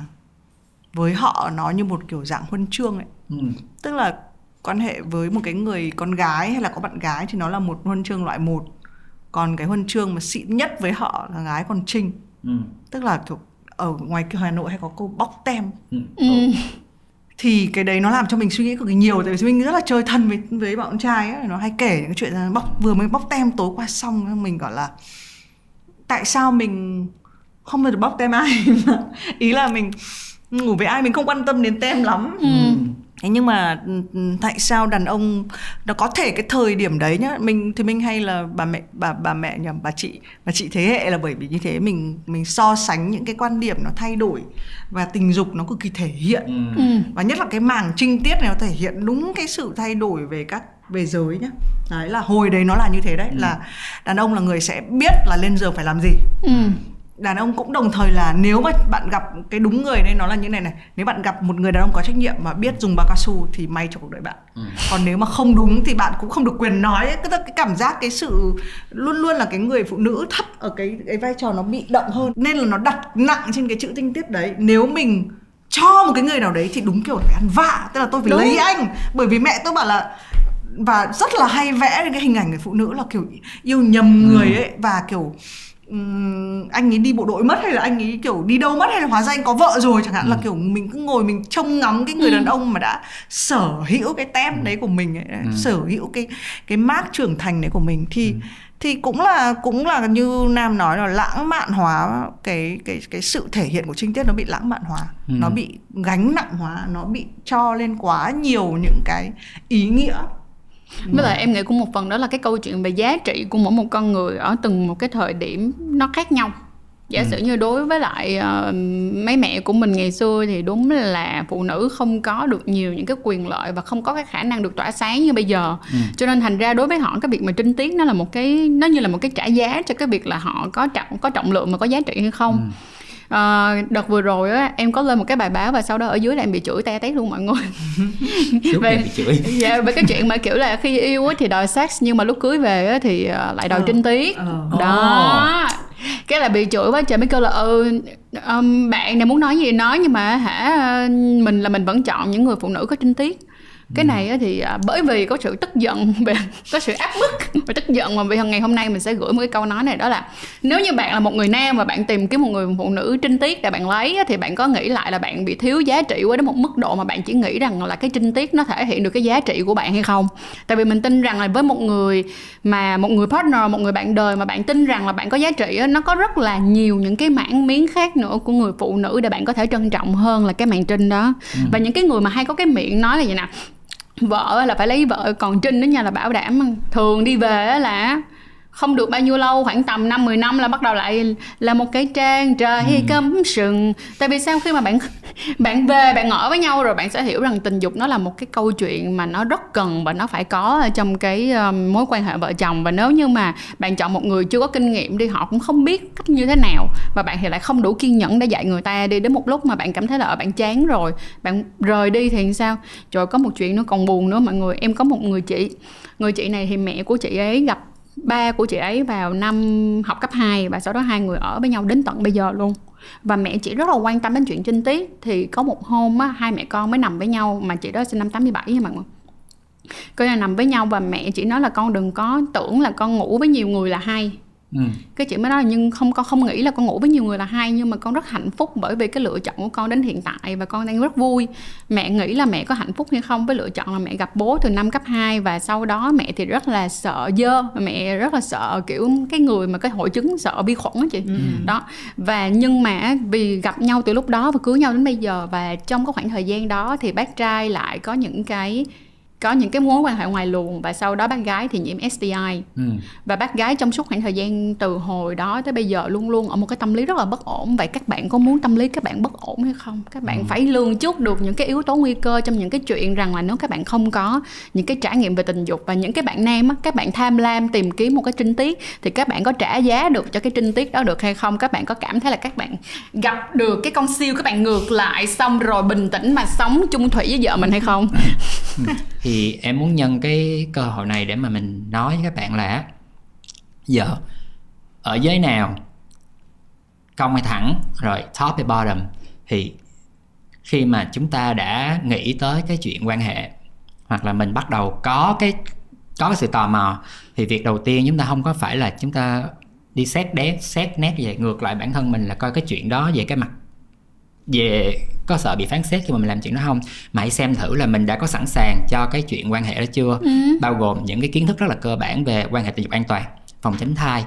với họ nó như một kiểu dạng huân chương ấy. Tức là quan hệ với một cái người con gái hay là có bạn gái thì nó là một huân chương loại một, còn cái huân chương mà xịn nhất với họ là gái còn trinh. Tức là thuộc ở ngoài Hà Nội hay có cô bóc tem. Thì cái đấy nó làm cho mình suy nghĩ cực kỳ nhiều. Tại vì mình rất là chơi thân với bọn trai ấy. Nó hay kể những cái chuyện là vừa mới bóc tem tối qua xong. Mình gọi là tại sao mình không được bóc tem ai ý là mình ngủ với ai mình không quan tâm đến tem lắm. Thế nhưng mà tại sao đàn ông nó có thể cái thời điểm đấy nhá, Thì mình hay là bà chị thế hệ là bởi vì như thế mình so sánh những cái quan điểm nó thay đổi và tình dục nó cực kỳ thể hiện. Và nhất là cái mảng trinh tiết này nó thể hiện đúng cái sự thay đổi về về giới nhá. Đấy là hồi đấy nó là như thế đấy, là đàn ông là người sẽ biết là lên giường phải làm gì. Đàn ông cũng đồng thời là nếu mà bạn gặp cái đúng người đây nó là như này này, nếu bạn gặp một người đàn ông có trách nhiệm mà biết dùng bao cao su thì may cho cuộc đời bạn. Còn nếu mà không đúng thì bạn cũng không được quyền nói ấy. Cái cảm giác cái sự luôn luôn là cái người phụ nữ thấp ở cái vai trò nó bị động hơn, nên là nó đặt nặng trên cái chữ tinh tiết đấy. Nếu mình cho một cái người nào đấy thì đúng kiểu phải ăn vạ, tức là tôi phải đúng. Lấy anh bởi vì mẹ tôi bảo là, và rất là hay vẽ cái hình ảnh người phụ nữ là kiểu yêu nhầm người ấy, và kiểu anh ấy đi bộ đội mất hay là anh ấy kiểu đi đâu mất, hay là hóa ra anh có vợ rồi chẳng hạn. Là kiểu mình cứ ngồi mình trông ngắm cái người đàn ông mà đã sở hữu cái tem đấy của mình ấy, sở hữu cái mác trưởng thành đấy của mình thì cũng là như Nam nói là lãng mạn hóa cái sự thể hiện của trinh tiết, nó bị lãng mạn hóa, nó bị gánh nặng hóa, nó bị cho lên quá nhiều những cái ý nghĩa. Với lại em nghĩ cũng một phần đó là cái câu chuyện về giá trị của mỗi một con người ở từng một cái thời điểm nó khác nhau. Giả sử như đối với lại mấy mẹ của mình ngày xưa thì đúng là phụ nữ không có được nhiều những cái quyền lợi và không có cái khả năng được tỏa sáng như bây giờ. Cho nên thành ra đối với họ cái việc mà trinh tiết nó là một cái, nó như là một cái trả giá cho cái việc là họ có trọng lượng mà có giá trị hay không. Đợt vừa rồi á, em có lên một cái bài báo và sau đó ở dưới là em bị chửi te tét luôn mọi người. Về cái chuyện mà kiểu là khi yêu á thì đòi sex, nhưng mà lúc cưới về á thì lại đòi trinh tiết. Đó. Cái là bị chửi quá trời, mới kêu là bạn này muốn nói gì nói, nhưng mà mình vẫn chọn những người phụ nữ có trinh tiết. Cái này thì bởi vì có sự tức giận, có sự áp bức và tức giận mà vì ngày hôm nay mình sẽ gửi một cái câu nói này, đó là nếu như bạn là một người nam và bạn tìm kiếm một người phụ nữ trinh tiết để bạn lấy thì bạn có nghĩ lại là bạn bị thiếu giá trị quá đến một mức độ mà bạn chỉ nghĩ rằng là cái trinh tiết nó thể hiện được cái giá trị của bạn hay không. Tại vì mình tin rằng là với một người partner, một người bạn đời mà bạn tin rằng là bạn có giá trị, nó có rất là nhiều những cái mảng miếng khác nữa của người phụ nữ để bạn có thể trân trọng hơn là cái mảng trinh đó. Và những cái người mà hay có cái miệng nói là vậy nè, vợ là phải lấy vợ còn trinh đó nha, là bảo đảm thường đi về là không được bao nhiêu lâu, khoảng tầm 5-10 năm là bắt đầu lại là một cái trang trời cấm sừng. Tại vì sau khi mà bạn về, bạn ở với nhau rồi, bạn sẽ hiểu rằng tình dục nó là một cái câu chuyện mà nó rất cần và nó phải có trong cái mối quan hệ vợ chồng. Và nếu như mà bạn chọn một người chưa có kinh nghiệm đi, họ cũng không biết cách như thế nào, và bạn thì lại không đủ kiên nhẫn để dạy người ta đi. Đến một lúc mà bạn cảm thấy là bạn chán rồi, bạn rời đi thì sao? Trời, có một chuyện nó còn buồn nữa mọi người. Em có một người chị, người chị này thì mẹ của chị ấy gặp ba của chị ấy vào năm học cấp 2, và sau đó hai người ở với nhau đến tận bây giờ luôn. Và mẹ chị rất là quan tâm đến chuyện trinh tiết. Thì có một hôm á, hai mẹ con mới nằm với nhau, mà chị đó sinh năm 87 nha mọi người. Coi là nằm với nhau và mẹ chị nói là con đừng có tưởng là con ngủ với nhiều người là hay. Cái chị mới nói là nhưng con không nghĩ là con ngủ với nhiều người là hay, nhưng mà con rất hạnh phúc bởi vì cái lựa chọn của con đến hiện tại và con đang rất vui. Mẹ nghĩ là mẹ có hạnh phúc hay không với lựa chọn là mẹ gặp bố từ năm cấp 2, và sau đó mẹ thì rất là sợ dơ, mẹ rất là sợ kiểu cái người mà cái hội chứng sợ vi khuẩn đó chị. Đó. Và nhưng mà vì gặp nhau từ lúc đó và cưới nhau đến bây giờ, và trong cái khoảng thời gian đó thì bác trai lại có những cái mối quan hệ ngoài luồng, và sau đó bác gái thì nhiễm STI. Và bác gái trong suốt khoảng thời gian từ hồi đó tới bây giờ luôn luôn ở một cái tâm lý rất là bất ổn. Vậy các bạn có muốn tâm lý các bạn bất ổn hay không? Các bạn phải lường trước được những cái yếu tố nguy cơ trong những cái chuyện rằng là nếu các bạn không có những cái trải nghiệm về tình dục. Và những cái bạn nam á, các bạn tham lam tìm kiếm một cái trinh tiết, thì các bạn có trả giá được cho cái trinh tiết đó được hay không? Các bạn có cảm thấy là các bạn gặp được cái con siêu, các bạn ngược lại xong rồi bình tĩnh mà sống chung thủy với vợ mình hay không? Thì em muốn nhân cái cơ hội này để mà mình nói với các bạn là giờ ở giới nào cong hay thẳng, rồi top hay bottom, thì khi mà chúng ta đã nghĩ tới cái chuyện quan hệ hoặc là mình bắt đầu có cái sự tò mò, thì việc đầu tiên chúng ta không có phải là chúng ta đi xét nét về ngược lại bản thân mình là coi cái chuyện đó về cái mặt về có sợ bị phán xét khi mà mình làm chuyện đó không, mà hãy xem thử là mình đã có sẵn sàng cho cái chuyện quan hệ đó chưa. Bao gồm những cái kiến thức rất là cơ bản về quan hệ tình dục an toàn, phòng tránh thai.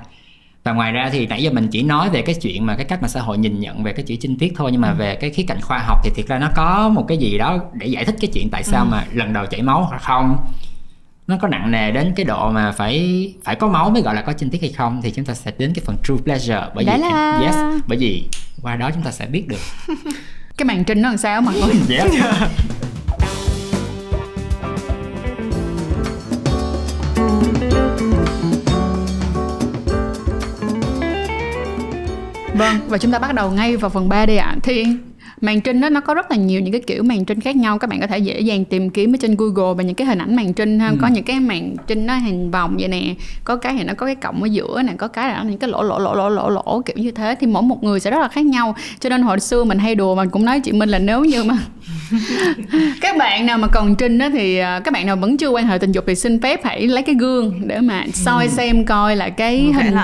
Và ngoài ra thì nãy giờ mình chỉ nói về cái chuyện mà cái cách mà xã hội nhìn nhận về cái chuyện trinh tiết thôi, nhưng mà về cái khía cạnh khoa học thì thiệt ra nó có một cái gì đó để giải thích cái chuyện tại sao mà lần đầu chảy máu hoặc không, nó có nặng nề đến cái độ mà phải có máu mới gọi là có trinh tiết hay không. Thì chúng ta sẽ đến cái phần true pleasure, bởi vì qua đó chúng ta sẽ biết được cái màn trình nó làm sao mọi người. Vâng, và chúng ta bắt đầu ngay vào phần 3 đi ạ. Thì màn trinh đó, nó có rất là nhiều những cái kiểu màn trinh khác nhau. Các bạn có thể dễ dàng tìm kiếm ở trên Google và những cái hình ảnh màn trinh ha. Có những cái màn trinh nó hình vòng vậy nè, có cái thì nó có cái cọng ở giữa nè, có cái là những cái lỗ kiểu như thế. Thì mỗi một người sẽ rất là khác nhau, cho nên hồi xưa mình hay đùa, mình cũng nói chị Minh là nếu như mà các bạn nào mà còn trinh đó, thì các bạn nào vẫn chưa quan hệ tình dục thì xin phép hãy lấy cái gương để mà soi xem coi là cái hình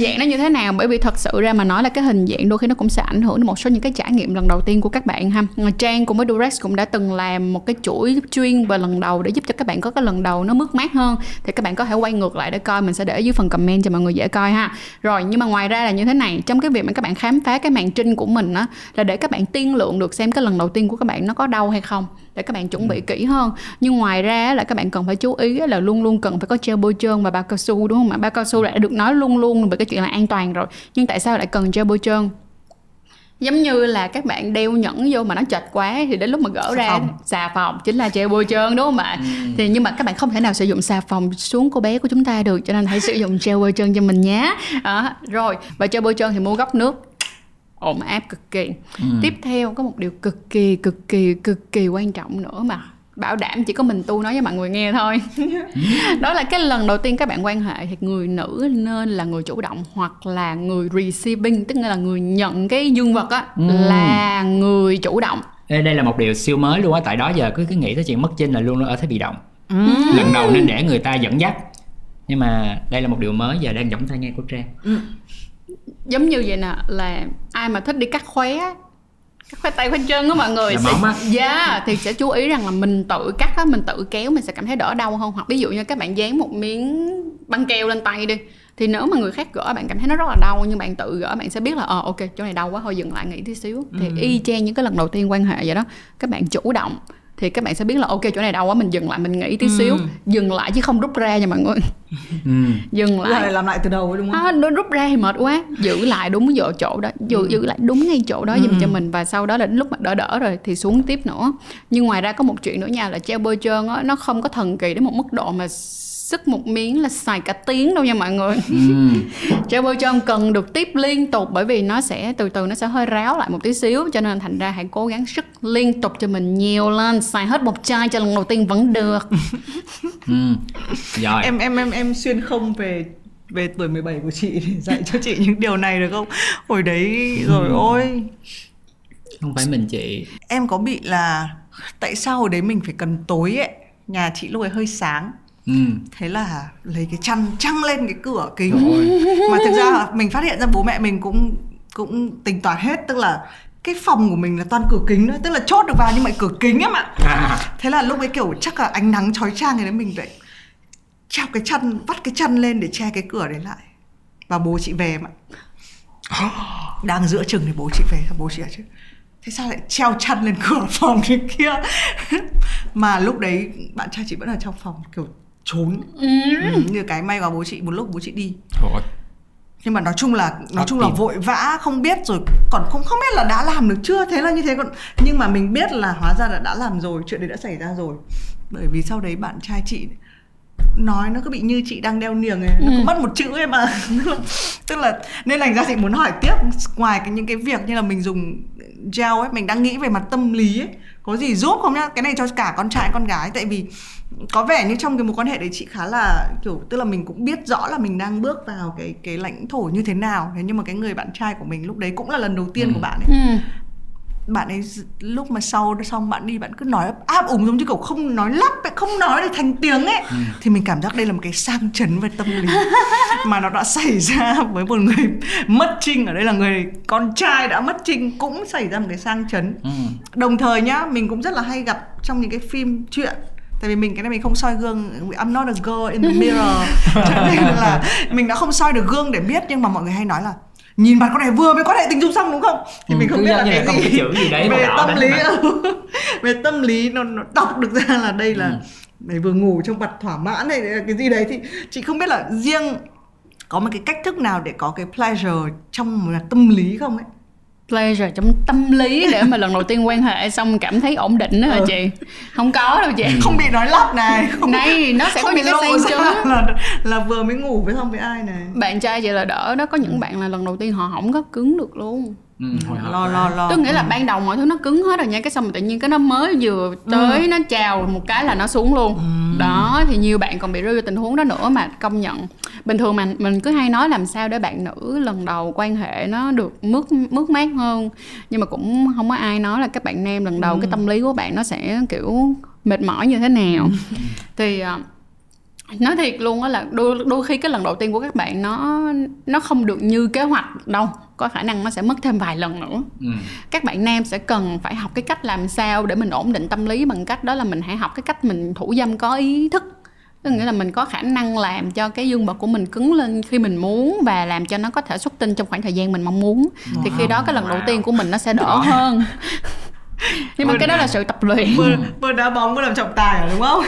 dạng nó như thế nào. Bởi vì thật sự ra mà nói là cái hình dạng đôi khi nó cũng sẽ ảnh hưởng đến một số những cái trải nghiệm lần đầu tiên của các bạn ha. Trang cùng với Durex cũng đã từng làm một cái chuỗi chuyên về lần đầu để giúp cho các bạn có cái lần đầu nó mướt mát hơn. Thì các bạn có thể quay ngược lại để coi, mình sẽ để dưới phần comment cho mọi người dễ coi ha. Rồi, nhưng mà ngoài ra là như thế này, trong cái việc mà các bạn khám phá cái màn trinh của mình á, là để các bạn tiên lượng được xem cái lần đầu tiên của các bạn nó có đau hay không, để các bạn chuẩn bị kỹ hơn. Nhưng ngoài ra là các bạn cần phải chú ý là luôn luôn cần phải có gel bôi trơn và bao cao su, đúng không ạ? Bao cao su đã được nói luôn luôn về cái chuyện là an toàn rồi, nhưng tại sao lại cần gel bôi trơn? Giống như là các bạn đeo nhẫn vô mà nó chệch quá thì đến lúc mà gỡ ra xà phòng chính là gel bôi trơn, đúng không ạ? Thì nhưng mà các bạn không thể nào sử dụng xà phòng xuống cô bé của chúng ta được, cho nên hãy sử dụng gel bôi trơn cho mình nhé. Rồi, và gel bôi trơn thì mua gốc nước ổn áp cực kỳ. Tiếp theo có một điều cực kỳ quan trọng nữa mà bảo đảm chỉ có mình Tu nói với mọi người nghe thôi. Đó là cái lần đầu tiên các bạn quan hệ thì người nữ nên là người chủ động hoặc là người receiving, tức là người nhận cái dương vật á, là người chủ động. Đây là một điều siêu mới luôn á, tại đó giờ cứ nghĩ tới chuyện mất trinh là luôn luôn ở thế bị động. Lần đầu nên để người ta dẫn dắt, nhưng mà đây là một điều mới giờ đang giọng tai nghe của Trang. Giống như vậy nè, là ai mà thích đi cắt khóe tay khóe chân đó mọi người thì sẽ chú ý rằng là mình tự cắt á, mình tự kéo mình sẽ cảm thấy đỡ đau hơn. Hoặc ví dụ như các bạn dán một miếng băng keo lên tay đi, thì nếu mà người khác gỡ bạn cảm thấy nó rất là đau, nhưng bạn tự gỡ bạn sẽ biết là ok chỗ này đau quá, thôi dừng lại nghỉ tí xíu. Thì y chang những cái lần đầu tiên quan hệ vậy đó, các bạn chủ động thì các bạn sẽ biết là ok chỗ này đau quá, mình dừng lại, mình nghỉ tí xíu, dừng lại chứ không rút ra nha mọi người. Dừng lại, làm lại từ đầu đúng không? À, nó rút ra thì mệt quá, giữ lại đúng vào chỗ đó, giữ lại đúng ngay chỗ đó dùm cho mình, và sau đó là đến lúc mà đỡ rồi thì xuống tiếp nữa. Nhưng ngoài ra có một chuyện nữa nha, là treo bôi trơn á, nó không có thần kỳ đến một mức độ mà sức một miếng là xài cả tiếng đâu nha mọi người. Treo bôi trơn cần được tiếp liên tục, bởi vì nó sẽ từ từ nó sẽ hơi ráo lại một tí xíu, cho nên thành ra hãy cố gắng sức liên tục cho mình nhiều lên, xài hết một chai cho lần đầu tiên vẫn được. Rồi. Em xuyên không về tuổi 17 của chị để dạy cho chị những điều này được không? Hồi đấy rồi ôi. Không phải mình chị. Em có bị là tại sao hồi đấy mình phải cần tối ấy, nhà chị lúc ấy hơi sáng. Thế là lấy cái chăn trăng lên cái cửa kính. Mà thực ra mình phát hiện ra bố mẹ mình cũng tính toán hết, tức là cái phòng của mình là toàn cửa kính thôi, tức là chốt được vào nhưng mà cửa kính em ạ. Thế là lúc ấy kiểu chắc là ánh nắng chói chang thì mình phải treo cái chăn, vắt cái chăn lên để che cái cửa đấy lại. Và bố chị về em ạ. Đang giữa chừng thì bố chị về, bố chị ở chứ thế sao lại treo chăn lên cửa phòng thế kia. Mà lúc đấy bạn trai chị vẫn ở trong phòng kiểu trốn. Như cái may vào bố chị một lúc bố chị đi. Thôi. Nhưng mà nói chung là vội vã không biết rồi, còn không biết là đã làm được chưa, thế là như thế. Còn nhưng mà mình biết là hóa ra là đã làm rồi, chuyện đấy đã xảy ra rồi. Bởi vì sau đấy bạn trai chị nói nó cứ bị như chị đang đeo niềng ấy, nó cứ mất một chữ ấy mà. Tức là nên thành ra chị muốn hỏi tiếp, ngoài những cái việc như là mình dùng gel ấy, mình đang nghĩ về mặt tâm lý ấy, có gì giúp không nhá, cái này cho cả con trai con gái. Tại vì có vẻ như trong cái mối quan hệ đấy chị khá là kiểu, tức là mình cũng biết rõ là mình đang bước vào cái lãnh thổ như thế nào. Thế nhưng mà cái người bạn trai của mình lúc đấy cũng là lần đầu tiên của bạn ấy. Bạn ấy lúc mà sau xong bạn đi, bạn cứ nói áp ủng giống như kiểu không nói lắp ấy, không nói để thành tiếng ấy. Thì mình cảm giác đây là một cái sang chấn về tâm lý mà nó đã xảy ra với một người mất trinh. Ở đây là người con trai đã mất trinh cũng xảy ra một cái sang chấn. Đồng thời nhá, mình cũng rất là hay gặp trong những cái phim truyện. Tại vì mình cái này mình không soi gương, I'm not a girl in the mirror, cho nên là mình đã không soi được gương để biết. Nhưng mà mọi người hay nói là nhìn mặt con này vừa mới quan hệ tình dục xong đúng không? Thì mình không biết là cái gì, chữ gì đấy về tâm lý về tâm lý nó đọc được ra là đây là mày vừa ngủ trong mặt thỏa mãn này, cái gì đấy. Thì chị không biết là riêng có một cái cách thức nào để có cái pleasure trong là tâm lý không ấy? Pleasure trong tâm lý để mà lần đầu tiên quan hệ xong cảm thấy ổn định đó hả chị? Không có đâu chị. Không bị nói lắp này, này nó sẽ không có bị những cái sang chấn là vừa mới ngủ với không với ai này. Bạn trai vậy là đỡ đó, có những bạn là lần đầu tiên họ không có cứng được luôn. Lo. Tôi nghĩ là ban đầu mọi thứ nó cứng hết rồi nha, cái xong mà tự nhiên cái nó mới vừa tới nó trào một cái là nó xuống luôn. Đó thì nhiều bạn còn bị rơi vào tình huống đó nữa. Mà công nhận bình thường mà mình cứ hay nói làm sao để bạn nữ lần đầu quan hệ nó được mướt mát hơn, nhưng mà cũng không có ai nói là các bạn nam lần đầu cái tâm lý của bạn nó sẽ kiểu mệt mỏi như thế nào. Thì nói thiệt luôn á là đôi khi cái lần đầu tiên của các bạn nó không được như kế hoạch đâu, có khả năng nó sẽ mất thêm vài lần nữa. Các bạn nam sẽ cần phải học cái cách làm sao để mình ổn định tâm lý, bằng cách đó là mình hãy học cái cách mình thủ dâm có ý thức. Tức nghĩa là mình có khả năng làm cho cái dương vật của mình cứng lên khi mình muốn, và làm cho nó có thể xuất tinh trong khoảng thời gian mình mong muốn. Thì khi đó cái lần đầu tiên của mình nó sẽ đỡ hơn. Nhưng mà cái đó là sự tập luyện. Vừa đá bóng vừa làm trọng tài đúng không?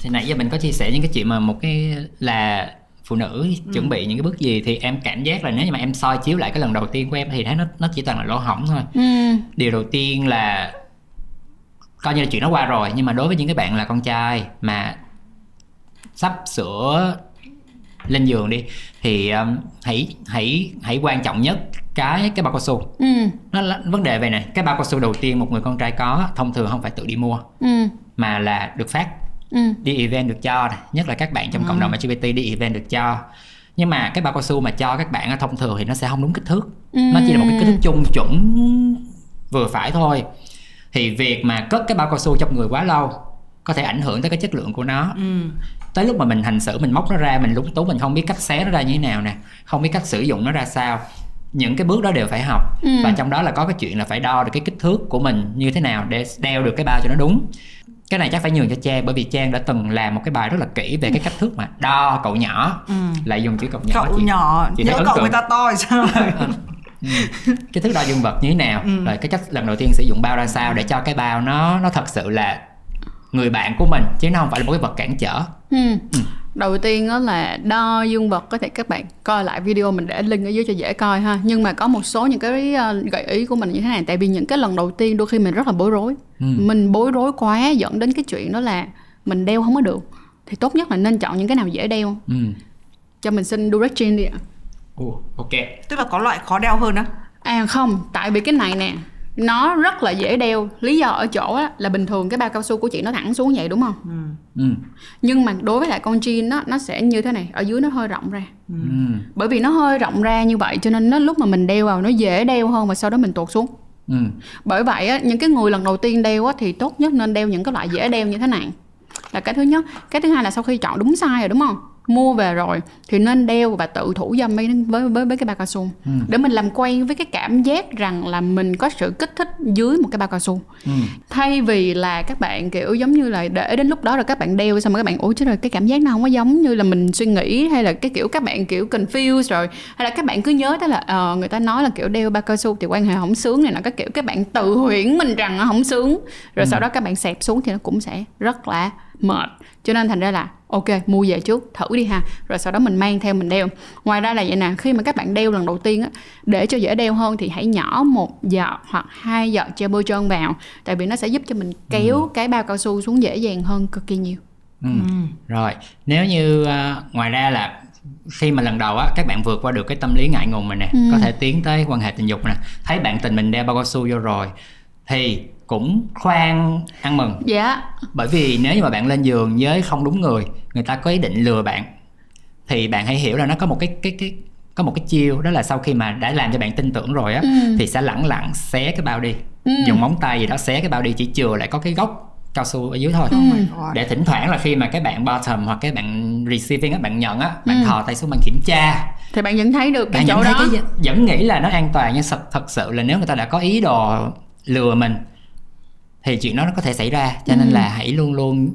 Thì nãy giờ mình có chia sẻ những cái chuyện mà một cái là phụ nữ chuẩn bị những cái bước gì, thì em cảm giác là nếu như mà em soi chiếu lại cái lần đầu tiên của em thì thấy nó chỉ toàn là lỗ hổng thôi. Điều đầu tiên là coi như là chuyện nó qua rồi, nhưng mà đối với những cái bạn là con trai mà sắp sửa lên giường đi thì hãy quan trọng nhất cái bao cao su. Nó là vấn đề về này, cái bao cao su đầu tiên một người con trai có thông thường không phải tự đi mua mà là được phát. Đi event được cho, nhất là các bạn trong cộng đồng LGBT đi event được cho. Nhưng mà cái bao cao su mà cho các bạn thông thường thì nó sẽ không đúng kích thước. Nó chỉ là một cái kích thước chung chuẩn vừa phải thôi. Thì việc mà cất cái bao cao su trong người quá lâu có thể ảnh hưởng tới cái chất lượng của nó. Tới lúc mà mình hành xử, mình móc nó ra, mình lúng túng, mình không biết cách xé nó ra như thế nào nè, không biết cách sử dụng nó ra sao. Những cái bước đó đều phải học. Và trong đó là có cái chuyện là phải đo được cái kích thước của mình như thế nào để đeo được cái bao cho nó đúng. Cái này chắc phải nhường cho Trang, bởi vì Trang đã từng làm một cái bài rất là kỹ về cái cách thước mà đo cậu nhỏ, lại dùng chữ cậu nhỏ. Cậu nhỏ, nhớ cậu người ta to rồi sao? cái thước đo dương vật như thế nào, rồi cái cách lần đầu tiên sử dụng bao ra sao để cho cái bao nó thật sự là người bạn của mình chứ nó không phải là một cái vật cản trở. Đầu tiên đó là đo dương vật, có thể các bạn coi lại video mình để link ở dưới cho dễ coi ha. Nhưng mà có một số những cái gợi ý của mình như thế này, tại vì những cái lần đầu tiên đôi khi mình rất là bối rối, mình bối rối quá dẫn đến cái chuyện đó là mình đeo không có được, thì tốt nhất là nên chọn những cái nào dễ đeo. Cho mình xin Durex jean đi ạ. Ok, tức là có loại khó đeo hơn á? À không, tại vì cái này nè nó rất là dễ đeo. Lý do ở chỗ á, là bình thường cái bao cao su của chị nó thẳng xuống vậy đúng không? Nhưng mà đối với lại con jean á, nó sẽ như thế này, ở dưới nó hơi rộng ra. Bởi vì nó hơi rộng ra như vậy cho nên nó lúc mà mình đeo vào nó dễ đeo hơn và sau đó mình tuột xuống. Bởi vậy á, những cái người lần đầu tiên đeo á, thì tốt nhất nên đeo những cái loại dễ đeo như thế này, là cái thứ nhất. Cái thứ hai là sau khi chọn đúng size rồi đúng không, mua về rồi thì nên đeo và tự thủ dâm với cái bao cao su để mình làm quen với cái cảm giác rằng là mình có sự kích thích dưới một cái bao cao su. Thay vì là các bạn kiểu giống như là để đến lúc đó rồi các bạn đeo xong rồi các bạn ủa chứ rồi cái cảm giác nó không có giống như là mình suy nghĩ, hay là cái kiểu các bạn kiểu confused rồi, hay là các bạn cứ nhớ tới là người ta nói là kiểu đeo bao cao su thì quan hệ không sướng này nọ, các kiểu các bạn tự huyễn mình rằng nó không sướng rồi sau đó các bạn xẹp xuống thì nó cũng sẽ rất là mệt. Cho nên thành ra là ok, mua về trước, thử đi ha, rồi sau đó mình mang theo mình đeo. Ngoài ra là vậy nè, khi mà các bạn đeo lần đầu tiên á, để cho dễ đeo hơn thì hãy nhỏ một giọt hoặc 2 giọt che bôi trơn vào, tại vì nó sẽ giúp cho mình kéo cái bao cao su xuống dễ dàng hơn cực kỳ nhiều. Rồi, nếu như ngoài ra là khi mà lần đầu á, các bạn vượt qua được cái tâm lý ngại ngùng mình nè, có thể tiến tới quan hệ tình dục nè, thấy bạn tình mình đeo bao cao su vô rồi thì cũng khoan ăn mừng. Bởi vì nếu như mà bạn lên giường với không đúng người, người ta có ý định lừa bạn, thì bạn hãy hiểu là nó có một cái chiêu, đó là sau khi mà đã làm cho bạn tin tưởng rồi á, thì sẽ lẳng lặng xé cái bao đi, dùng móng tay gì đó xé cái bao đi, chỉ chừa lại có cái gốc cao su ở dưới thôi, để thỉnh thoảng là khi mà cái bạn bottom hoặc cái bạn receiving á, bạn nhận á, bạn thò tay xuống bạn kiểm tra thì bạn vẫn thấy được cái chỗ đó, vẫn nghĩ là nó an toàn. Nhưng thật sự là nếu người ta đã có ý đồ lừa mình thì chuyện đó nó có thể xảy ra, cho nên là hãy luôn luôn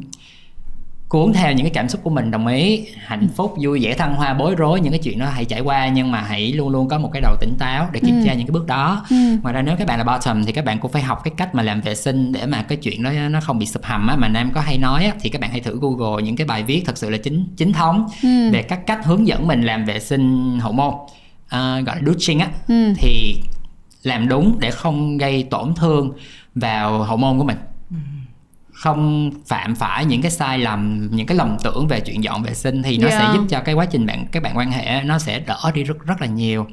cuốn theo những cái cảm xúc của mình, đồng ý, hạnh phúc, vui vẻ, thăng hoa, bối rối, những cái chuyện đó hãy trải qua, nhưng mà hãy luôn luôn có một cái đầu tỉnh táo để kiểm tra những cái bước đó. Ngoài ra nếu các bạn là bottom thì các bạn cũng phải học cái cách mà làm vệ sinh để mà cái chuyện đó nó không bị sụp hầm á, mà Nam có hay nói á, thì các bạn hãy thử Google những cái bài viết thật sự là chính thống về các cách hướng dẫn mình làm vệ sinh hậu môn, gọi là douching á, thì làm đúng để không gây tổn thương vào hậu môn của mình, không phạm phải những cái sai lầm, những cái lầm tưởng về chuyện dọn vệ sinh, thì nó sẽ giúp cho cái quá trình các bạn quan hệ nó sẽ đỡ đi rất là nhiều.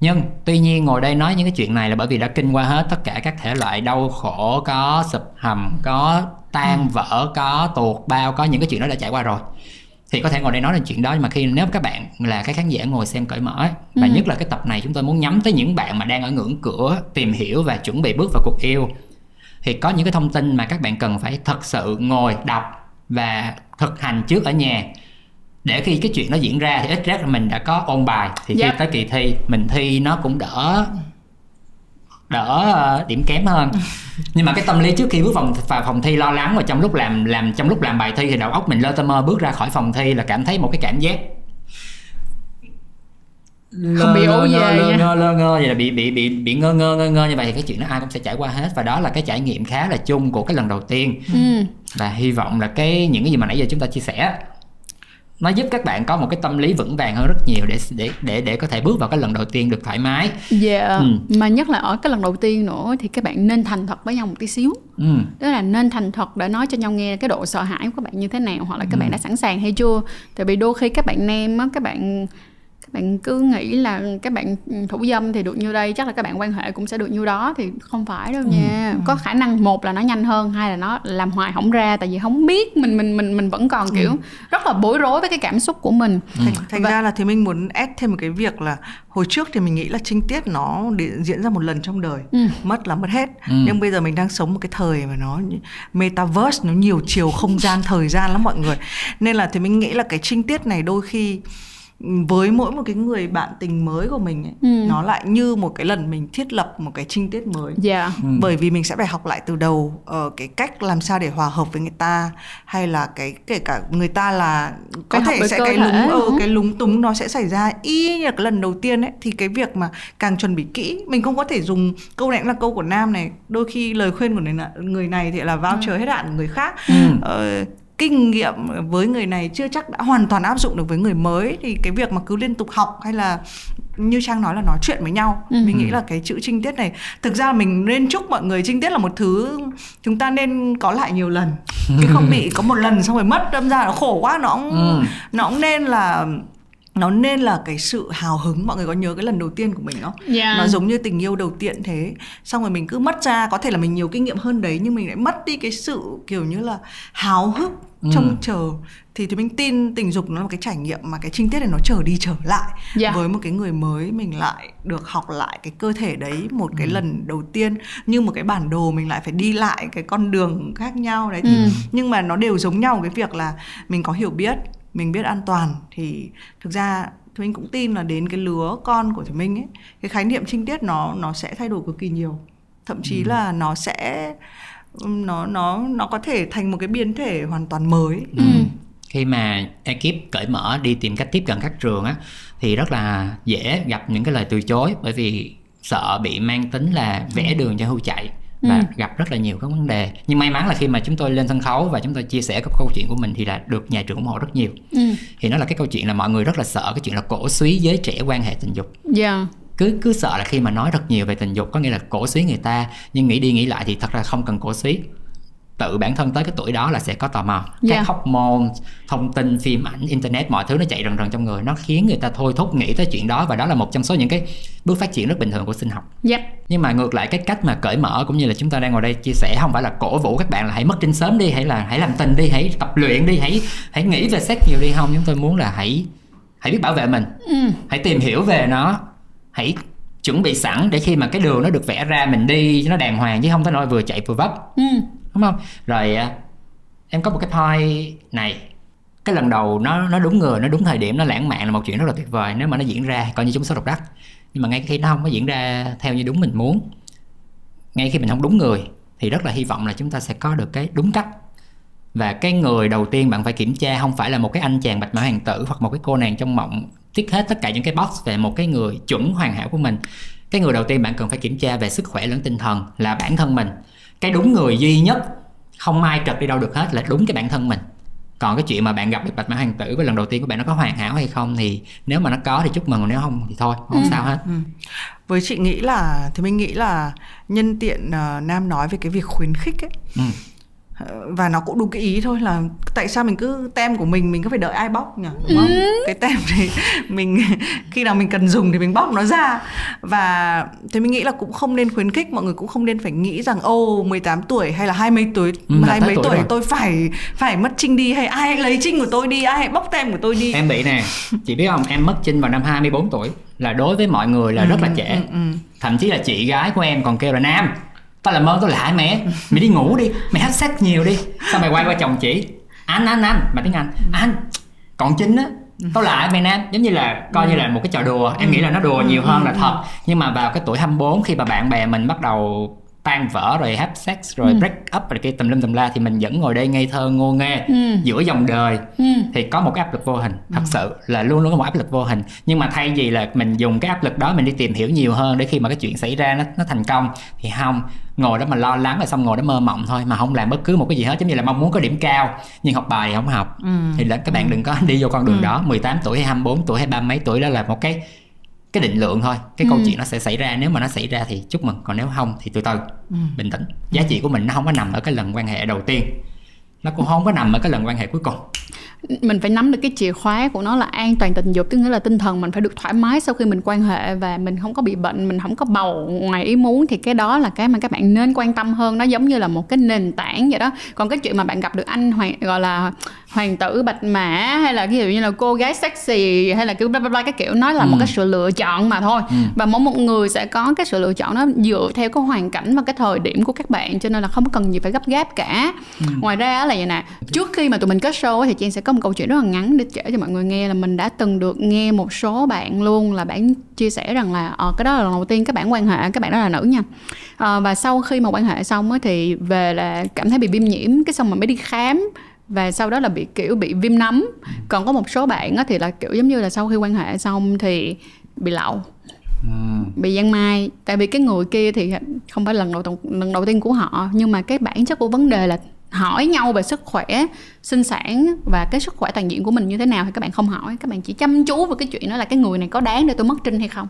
Nhưng tuy nhiên ngồi đây nói những cái chuyện này là bởi vì đã kinh qua hết tất cả các thể loại đau khổ, có sụp hầm, có tan vỡ, có tuột bao, có những cái chuyện đó đã trải qua rồi, thì có thể ngồi đây nói là chuyện đó. Nhưng mà khi nếu các bạn là cái khán giả ngồi xem Cởi Mở ấy, và nhất là cái tập này chúng tôi muốn nhắm tới những bạn mà đang ở ngưỡng cửa tìm hiểu và chuẩn bị bước vào cuộc yêu, thì có những cái thông tin mà các bạn cần phải thật sự ngồi đọc và thực hành trước ở nhà, để khi cái chuyện nó diễn ra thì ít ra mình đã có ôn bài, thì khi tới kỳ thi mình thi nó cũng đỡ điểm kém hơn. Nhưng mà cái tâm lý trước khi bước vào phòng thi lo lắng, và trong lúc làm bài thi thì đầu óc mình lơ tơ mơ, bước ra khỏi phòng thi là cảm thấy một cái cảm giác không bị ố về, lơ ngơ vậy, là bị ngơ như vậy. Thì cái chuyện đó ai cũng sẽ trải qua hết, và đó là cái trải nghiệm khá là chung của cái lần đầu tiên. Và hy vọng là những cái gì mà nãy giờ chúng ta chia sẻ nó giúp các bạn có một cái tâm lý vững vàng hơn rất nhiều để có thể bước vào cái lần đầu tiên được thoải mái. Mà nhất là ở cái lần đầu tiên nữa thì các bạn nên thành thật với nhau một tí xíu, tức là nên thành thật để nói cho nhau nghe cái độ sợ hãi của các bạn như thế nào, hoặc là các bạn đã sẵn sàng hay chưa. Tại vì đôi khi các bạn nam á, các bạn cứ nghĩ là các bạn thủ dâm thì được nhiêu đây, chắc là các bạn quan hệ cũng sẽ được nhiêu đó, thì không phải đâu nha. Có khả năng một là nó nhanh hơn, hai là nó làm hoài không ra, tại vì không biết mình vẫn còn kiểu rất là bối rối với cái cảm xúc của mình. Thành ra là thì mình muốn add thêm một cái việc là hồi trước thì mình nghĩ là trinh tiết nó diễn ra một lần trong đời, mất là mất hết. Nhưng bây giờ mình đang sống một cái thời mà nó metaverse, nó nhiều chiều không gian thời gian lắm mọi người, nên là thì mình nghĩ là cái trinh tiết này đôi khi với mỗi một cái người bạn tình mới của mình ấy, nó lại như một cái lần mình thiết lập một cái trinh tiết mới. Bởi vì mình sẽ phải học lại từ đầu cái cách làm sao để hòa hợp với người ta, hay là cái kể cả người ta là có thể sẽ cái lúng túng nó sẽ xảy ra y như cái lần đầu tiên ấy. Thì cái việc mà càng chuẩn bị kỹ, mình không có thể dùng câu này cũng là câu của Nam này, đôi khi lời khuyên của người này thì là voucher hết hạn người khác. Kinh nghiệm với người này chưa chắc đã hoàn toàn áp dụng được với người mới. Thì cái việc mà cứ liên tục học hay là như Trang nói là nói chuyện với nhau, mình nghĩ là cái chữ trinh tiết này, thực ra mình nên chúc mọi người trinh tiết là một thứ chúng ta nên có lại nhiều lần, chứ không bị có một lần xong rồi mất, đâm ra nó khổ quá. Nó cũng nên là cái sự hào hứng. Mọi người có nhớ cái lần đầu tiên của mình không? Nó giống như tình yêu đầu tiên thế. Xong rồi mình cứ mất ra, có thể là mình nhiều kinh nghiệm hơn đấy, nhưng mình lại mất đi cái sự kiểu như là háo hức trông chờ. Thì mình tin tình dục nó là một cái trải nghiệm mà cái trinh tiết này nó trở đi trở lại. Với một cái người mới, mình lại được học lại cái cơ thể đấy một cái lần đầu tiên, như một cái bản đồ mình lại phải đi lại cái con đường khác nhau đấy. Nhưng mà nó đều giống nhau cái việc là mình có hiểu biết, mình biết an toàn. Thì thực ra Thùy Minh cũng tin là đến cái lứa con của Thùy Minh ấy, cái khái niệm trinh tiết nó sẽ thay đổi cực kỳ nhiều. Thậm chí là nó sẽ nó có thể thành một cái biến thể hoàn toàn mới. Khi mà ekip cởi mở đi tìm cách tiếp cận các trường á, thì rất là dễ gặp những cái lời từ chối, bởi vì sợ bị mang tính là vẽ đường cho hươu chạy, và gặp rất là nhiều các vấn đề. Nhưng may mắn là khi mà chúng tôi lên sân khấu và chúng tôi chia sẻ các câu chuyện của mình thì là được nhà trường ủng hộ rất nhiều. Thì nó là cái câu chuyện là mọi người rất là sợ cái chuyện là cổ suý giới trẻ quan hệ tình dục. Cứ sợ là khi mà nói rất nhiều về tình dục có nghĩa là cổ suý người ta, nhưng nghĩ đi nghĩ lại thì thật ra không cần cổ suý. Tự bản thân tới cái tuổi đó là sẽ có tò mò. Các hormone, thông tin, phim ảnh, internet, mọi thứ nó chạy rần rần trong người, nó khiến người ta thôi thúc nghĩ tới chuyện đó, và đó là một trong số những cái bước phát triển rất bình thường của sinh học. Nhưng mà ngược lại, cái cách mà cởi mở cũng như là chúng ta đang ngồi đây chia sẻ không phải là cổ vũ các bạn là hãy mất trinh sớm đi, hay là hãy làm tình đi, hãy tập luyện đi, hãy nghĩ về sex nhiều đi. Không, chúng tôi muốn là hãy biết bảo vệ mình, hãy tìm hiểu về nó, hãy chuẩn bị sẵn để khi mà cái đường nó được vẽ ra mình đi nó đàng hoàng, chứ không tới nỗi vừa chạy vừa vấp. Đúng không? Rồi em có một cái point này, cái lần đầu nó đúng người, nó đúng thời điểm, nó lãng mạn là một chuyện rất là tuyệt vời nếu mà nó diễn ra coi như chúng số độc đắc. Nhưng mà ngay khi nó không có diễn ra theo như đúng mình muốn, ngay khi mình không đúng người, thì rất là hy vọng là chúng ta sẽ có được cái đúng cách. Và cái người đầu tiên bạn phải kiểm tra không phải là một cái anh chàng bạch mã hoàng tử hoặc một cái cô nàng trong mộng tiết hết tất cả những cái box về một cái người chuẩn hoàn hảo của mình. Cái người đầu tiên bạn cần phải kiểm tra về sức khỏe lẫn tinh thần là bản thân mình. Cái đúng người duy nhất không ai trật đi đâu được hết là đúng cái bản thân mình. Còn cái chuyện mà bạn gặp được bạch mã hoàng tử với lần đầu tiên của bạn nó có hoàn hảo hay không, thì nếu mà nó có thì chúc mừng, nếu không thì thôi, không sao hết. Với chị nghĩ là, thì mình nghĩ là nhân tiện Nam nói về cái việc khuyến khích ấy, và nó cũng đúng cái ý thôi, là tại sao mình cứ tem của mình cứ phải đợi ai bóc nhỉ, đúng không? Cái tem thì mình khi nào mình cần dùng thì mình bóc nó ra. Và thì mình nghĩ là cũng không nên khuyến khích, mọi người cũng không nên phải nghĩ rằng ô 18 tuổi hay là 20 mấy tuổi tôi phải mất trinh đi, hay ai lấy trinh của tôi đi, ai hãy bóc tem của tôi đi. Em bị nè, chị biết không, em mất trinh vào năm 24 tuổi là đối với mọi người là rất là trẻ. Thậm chí là chị gái của em còn kêu là Nam, tao làm ơn tao lại mẹ, mày đi ngủ đi, mày hấp sách nhiều đi. Xong mày quay qua chồng chị, anh, mà tiếng Anh, còn chính á, tao lại mày Nam. Giống như là coi như là một cái trò đùa, em nghĩ là nó đùa nhiều hơn là thật. Nhưng mà vào cái tuổi 24, khi mà bạn bè mình bắt đầu tan vỡ rồi, hấp sex rồi, break up rồi kia tùm lum tùm la, thì mình vẫn ngồi đây ngây thơ ngô nghê giữa dòng đời. Thì có một cái áp lực vô hình, thật sự là luôn luôn có một áp lực vô hình. Nhưng mà thay vì là mình dùng cái áp lực đó mình đi tìm hiểu nhiều hơn để khi mà cái chuyện xảy ra nó thành công, thì không, ngồi đó mà lo lắng rồi xong ngồi đó mơ mộng thôi, mà không làm bất cứ một cái gì hết. Giống như là mong muốn có điểm cao nhưng học bài thì không học. Thì là các bạn đừng có đi vô con đường đó. 18 tuổi hay 24 tuổi hay ba mấy tuổi đó là một cái định lượng thôi, cái câu chuyện nó sẽ xảy ra. Nếu mà nó xảy ra thì chúc mừng, còn nếu không thì từ từ, bình tĩnh. Giá trị của mình nó không có nằm ở cái lần quan hệ đầu tiên, nó cũng không có nằm ở cái lần quan hệ cuối cùng. Mình phải nắm được cái chìa khóa của nó là an toàn tình dục, tức nghĩa là tinh thần mình phải được thoải mái sau khi mình quan hệ, và mình không có bị bệnh, mình không có bầu ngoài ý muốn. Thì cái đó là cái mà các bạn nên quan tâm hơn, nó giống như là một cái nền tảng vậy đó. Còn cái chuyện mà bạn gặp được anh gọi là hoàng tử bạch mã, hay là ví dụ như là cô gái sexy, hay là kiểu bla bla bla, cái kiểu nói là một cái sự lựa chọn mà thôi. Và mỗi một người sẽ có cái sự lựa chọn đó dựa theo cái hoàn cảnh và cái thời điểm của các bạn, cho nên là không cần gì phải gấp gáp cả. Ngoài ra là vậy nè, trước khi mà tụi mình kết show thì chị sẽ có một câu chuyện rất là ngắn để kể cho mọi người nghe, là mình đã từng được nghe một số bạn luôn là bạn chia sẻ rằng là cái đó là lần đầu tiên các bạn quan hệ, các bạn đó là nữ nha, và sau khi mà quan hệ xong ấy, thì về là cảm thấy bị viêm nhiễm, cái xong mình mới đi khám và sau đó là bị kiểu bị viêm nấm. Còn có một số bạn ấy, thì là kiểu giống như là sau khi quan hệ xong thì bị lậu, bị giang mai, tại vì cái người kia thì không phải lần đầu tiên của họ, nhưng mà cái bản chất của vấn đề là hỏi nhau về sức khỏe sinh sản và cái sức khỏe toàn diện của mình như thế nào thì các bạn không hỏi, các bạn chỉ chăm chú vào cái chuyện đó là cái người này có đáng để tôi mất trinh hay không.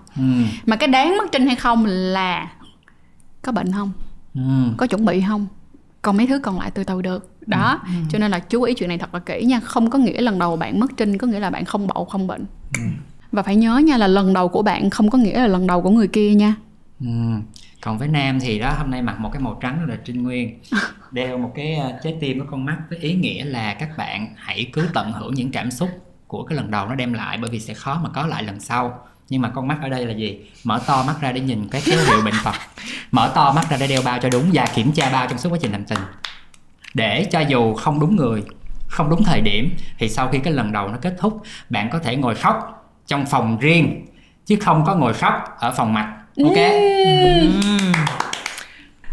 Mà cái đáng mất trinh hay không là có bệnh không, có chuẩn bị không, còn mấy thứ còn lại từ từ được đó. Cho nên là chú ý chuyện này thật là kỹ nha, không có nghĩa lần đầu bạn mất trinh có nghĩa là bạn không bậu không bệnh. Và phải nhớ nha là lần đầu của bạn không có nghĩa là lần đầu của người kia nha. Còn với Nam thì đó, hôm nay mặc một cái màu trắng là Trinh Nguyên, đeo một cái trái tim của con mắt, với ý nghĩa là các bạn hãy cứ tận hưởng những cảm xúc của cái lần đầu nó đem lại, bởi vì sẽ khó mà có lại lần sau. Nhưng mà con mắt ở đây là gì? Mở to mắt ra để nhìn các dấu hiệu bệnh tật, mở to mắt ra để đeo bao cho đúng và kiểm tra bao trong suốt quá trình làm tình, để cho dù không đúng người, không đúng thời điểm, thì sau khi cái lần đầu nó kết thúc, bạn có thể ngồi khóc trong phòng riêng chứ không có ngồi khóc ở phòng mạch. Ok.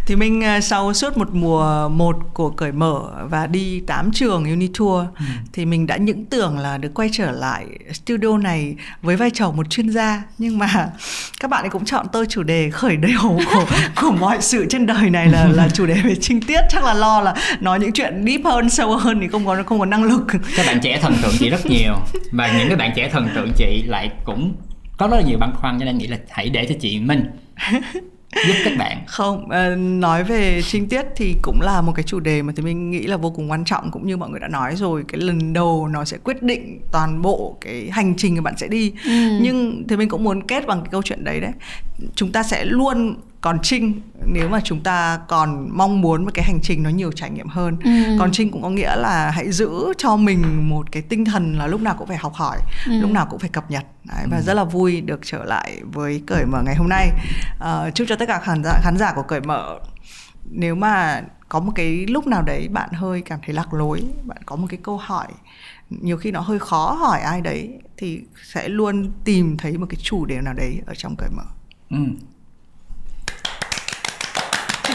Thì mình sau suốt một mùa một của Cởi Mở và đi 8 trường Unitour, thì mình đã những tưởng là được quay trở lại studio này với vai trò một chuyên gia. Nhưng mà các bạn ấy cũng chọn tôi chủ đề khởi đầu của mọi sự trên đời này là chủ đề về trinh tiết. Chắc là lo là nói những chuyện deep hơn, sâu hơn thì không có năng lực. Các bạn trẻ thần tượng chị rất nhiều, và những cái bạn trẻ thần tượng chị lại cũng có rất là nhiều băn khoăn, cho nên nghĩ là hãy để cho chị Minh giúp các bạn. Không, nói về trinh tiết thì cũng là một cái chủ đề mà thì mình nghĩ là vô cùng quan trọng. Cũng như mọi người đã nói rồi, cái lần đầu nó sẽ quyết định toàn bộ cái hành trình mà bạn sẽ đi. Nhưng thì mình cũng muốn kết bằng cái câu chuyện đấy. Chúng ta sẽ luôn còn trinh nếu mà chúng ta còn mong muốn một cái hành trình nó nhiều trải nghiệm hơn. Còn trinh cũng có nghĩa là hãy giữ cho mình một cái tinh thần là lúc nào cũng phải học hỏi, lúc nào cũng phải cập nhật. Đấy, và rất là vui được trở lại với Cởi Mở ngày hôm nay. Chúc cho tất cả khán giả của Cởi Mở, nếu mà có một cái lúc nào đấy bạn hơi cảm thấy lạc lối, bạn có một cái câu hỏi nhiều khi nó hơi khó hỏi ai đấy, thì sẽ luôn tìm thấy một cái chủ đề nào đấy ở trong Cởi Mở.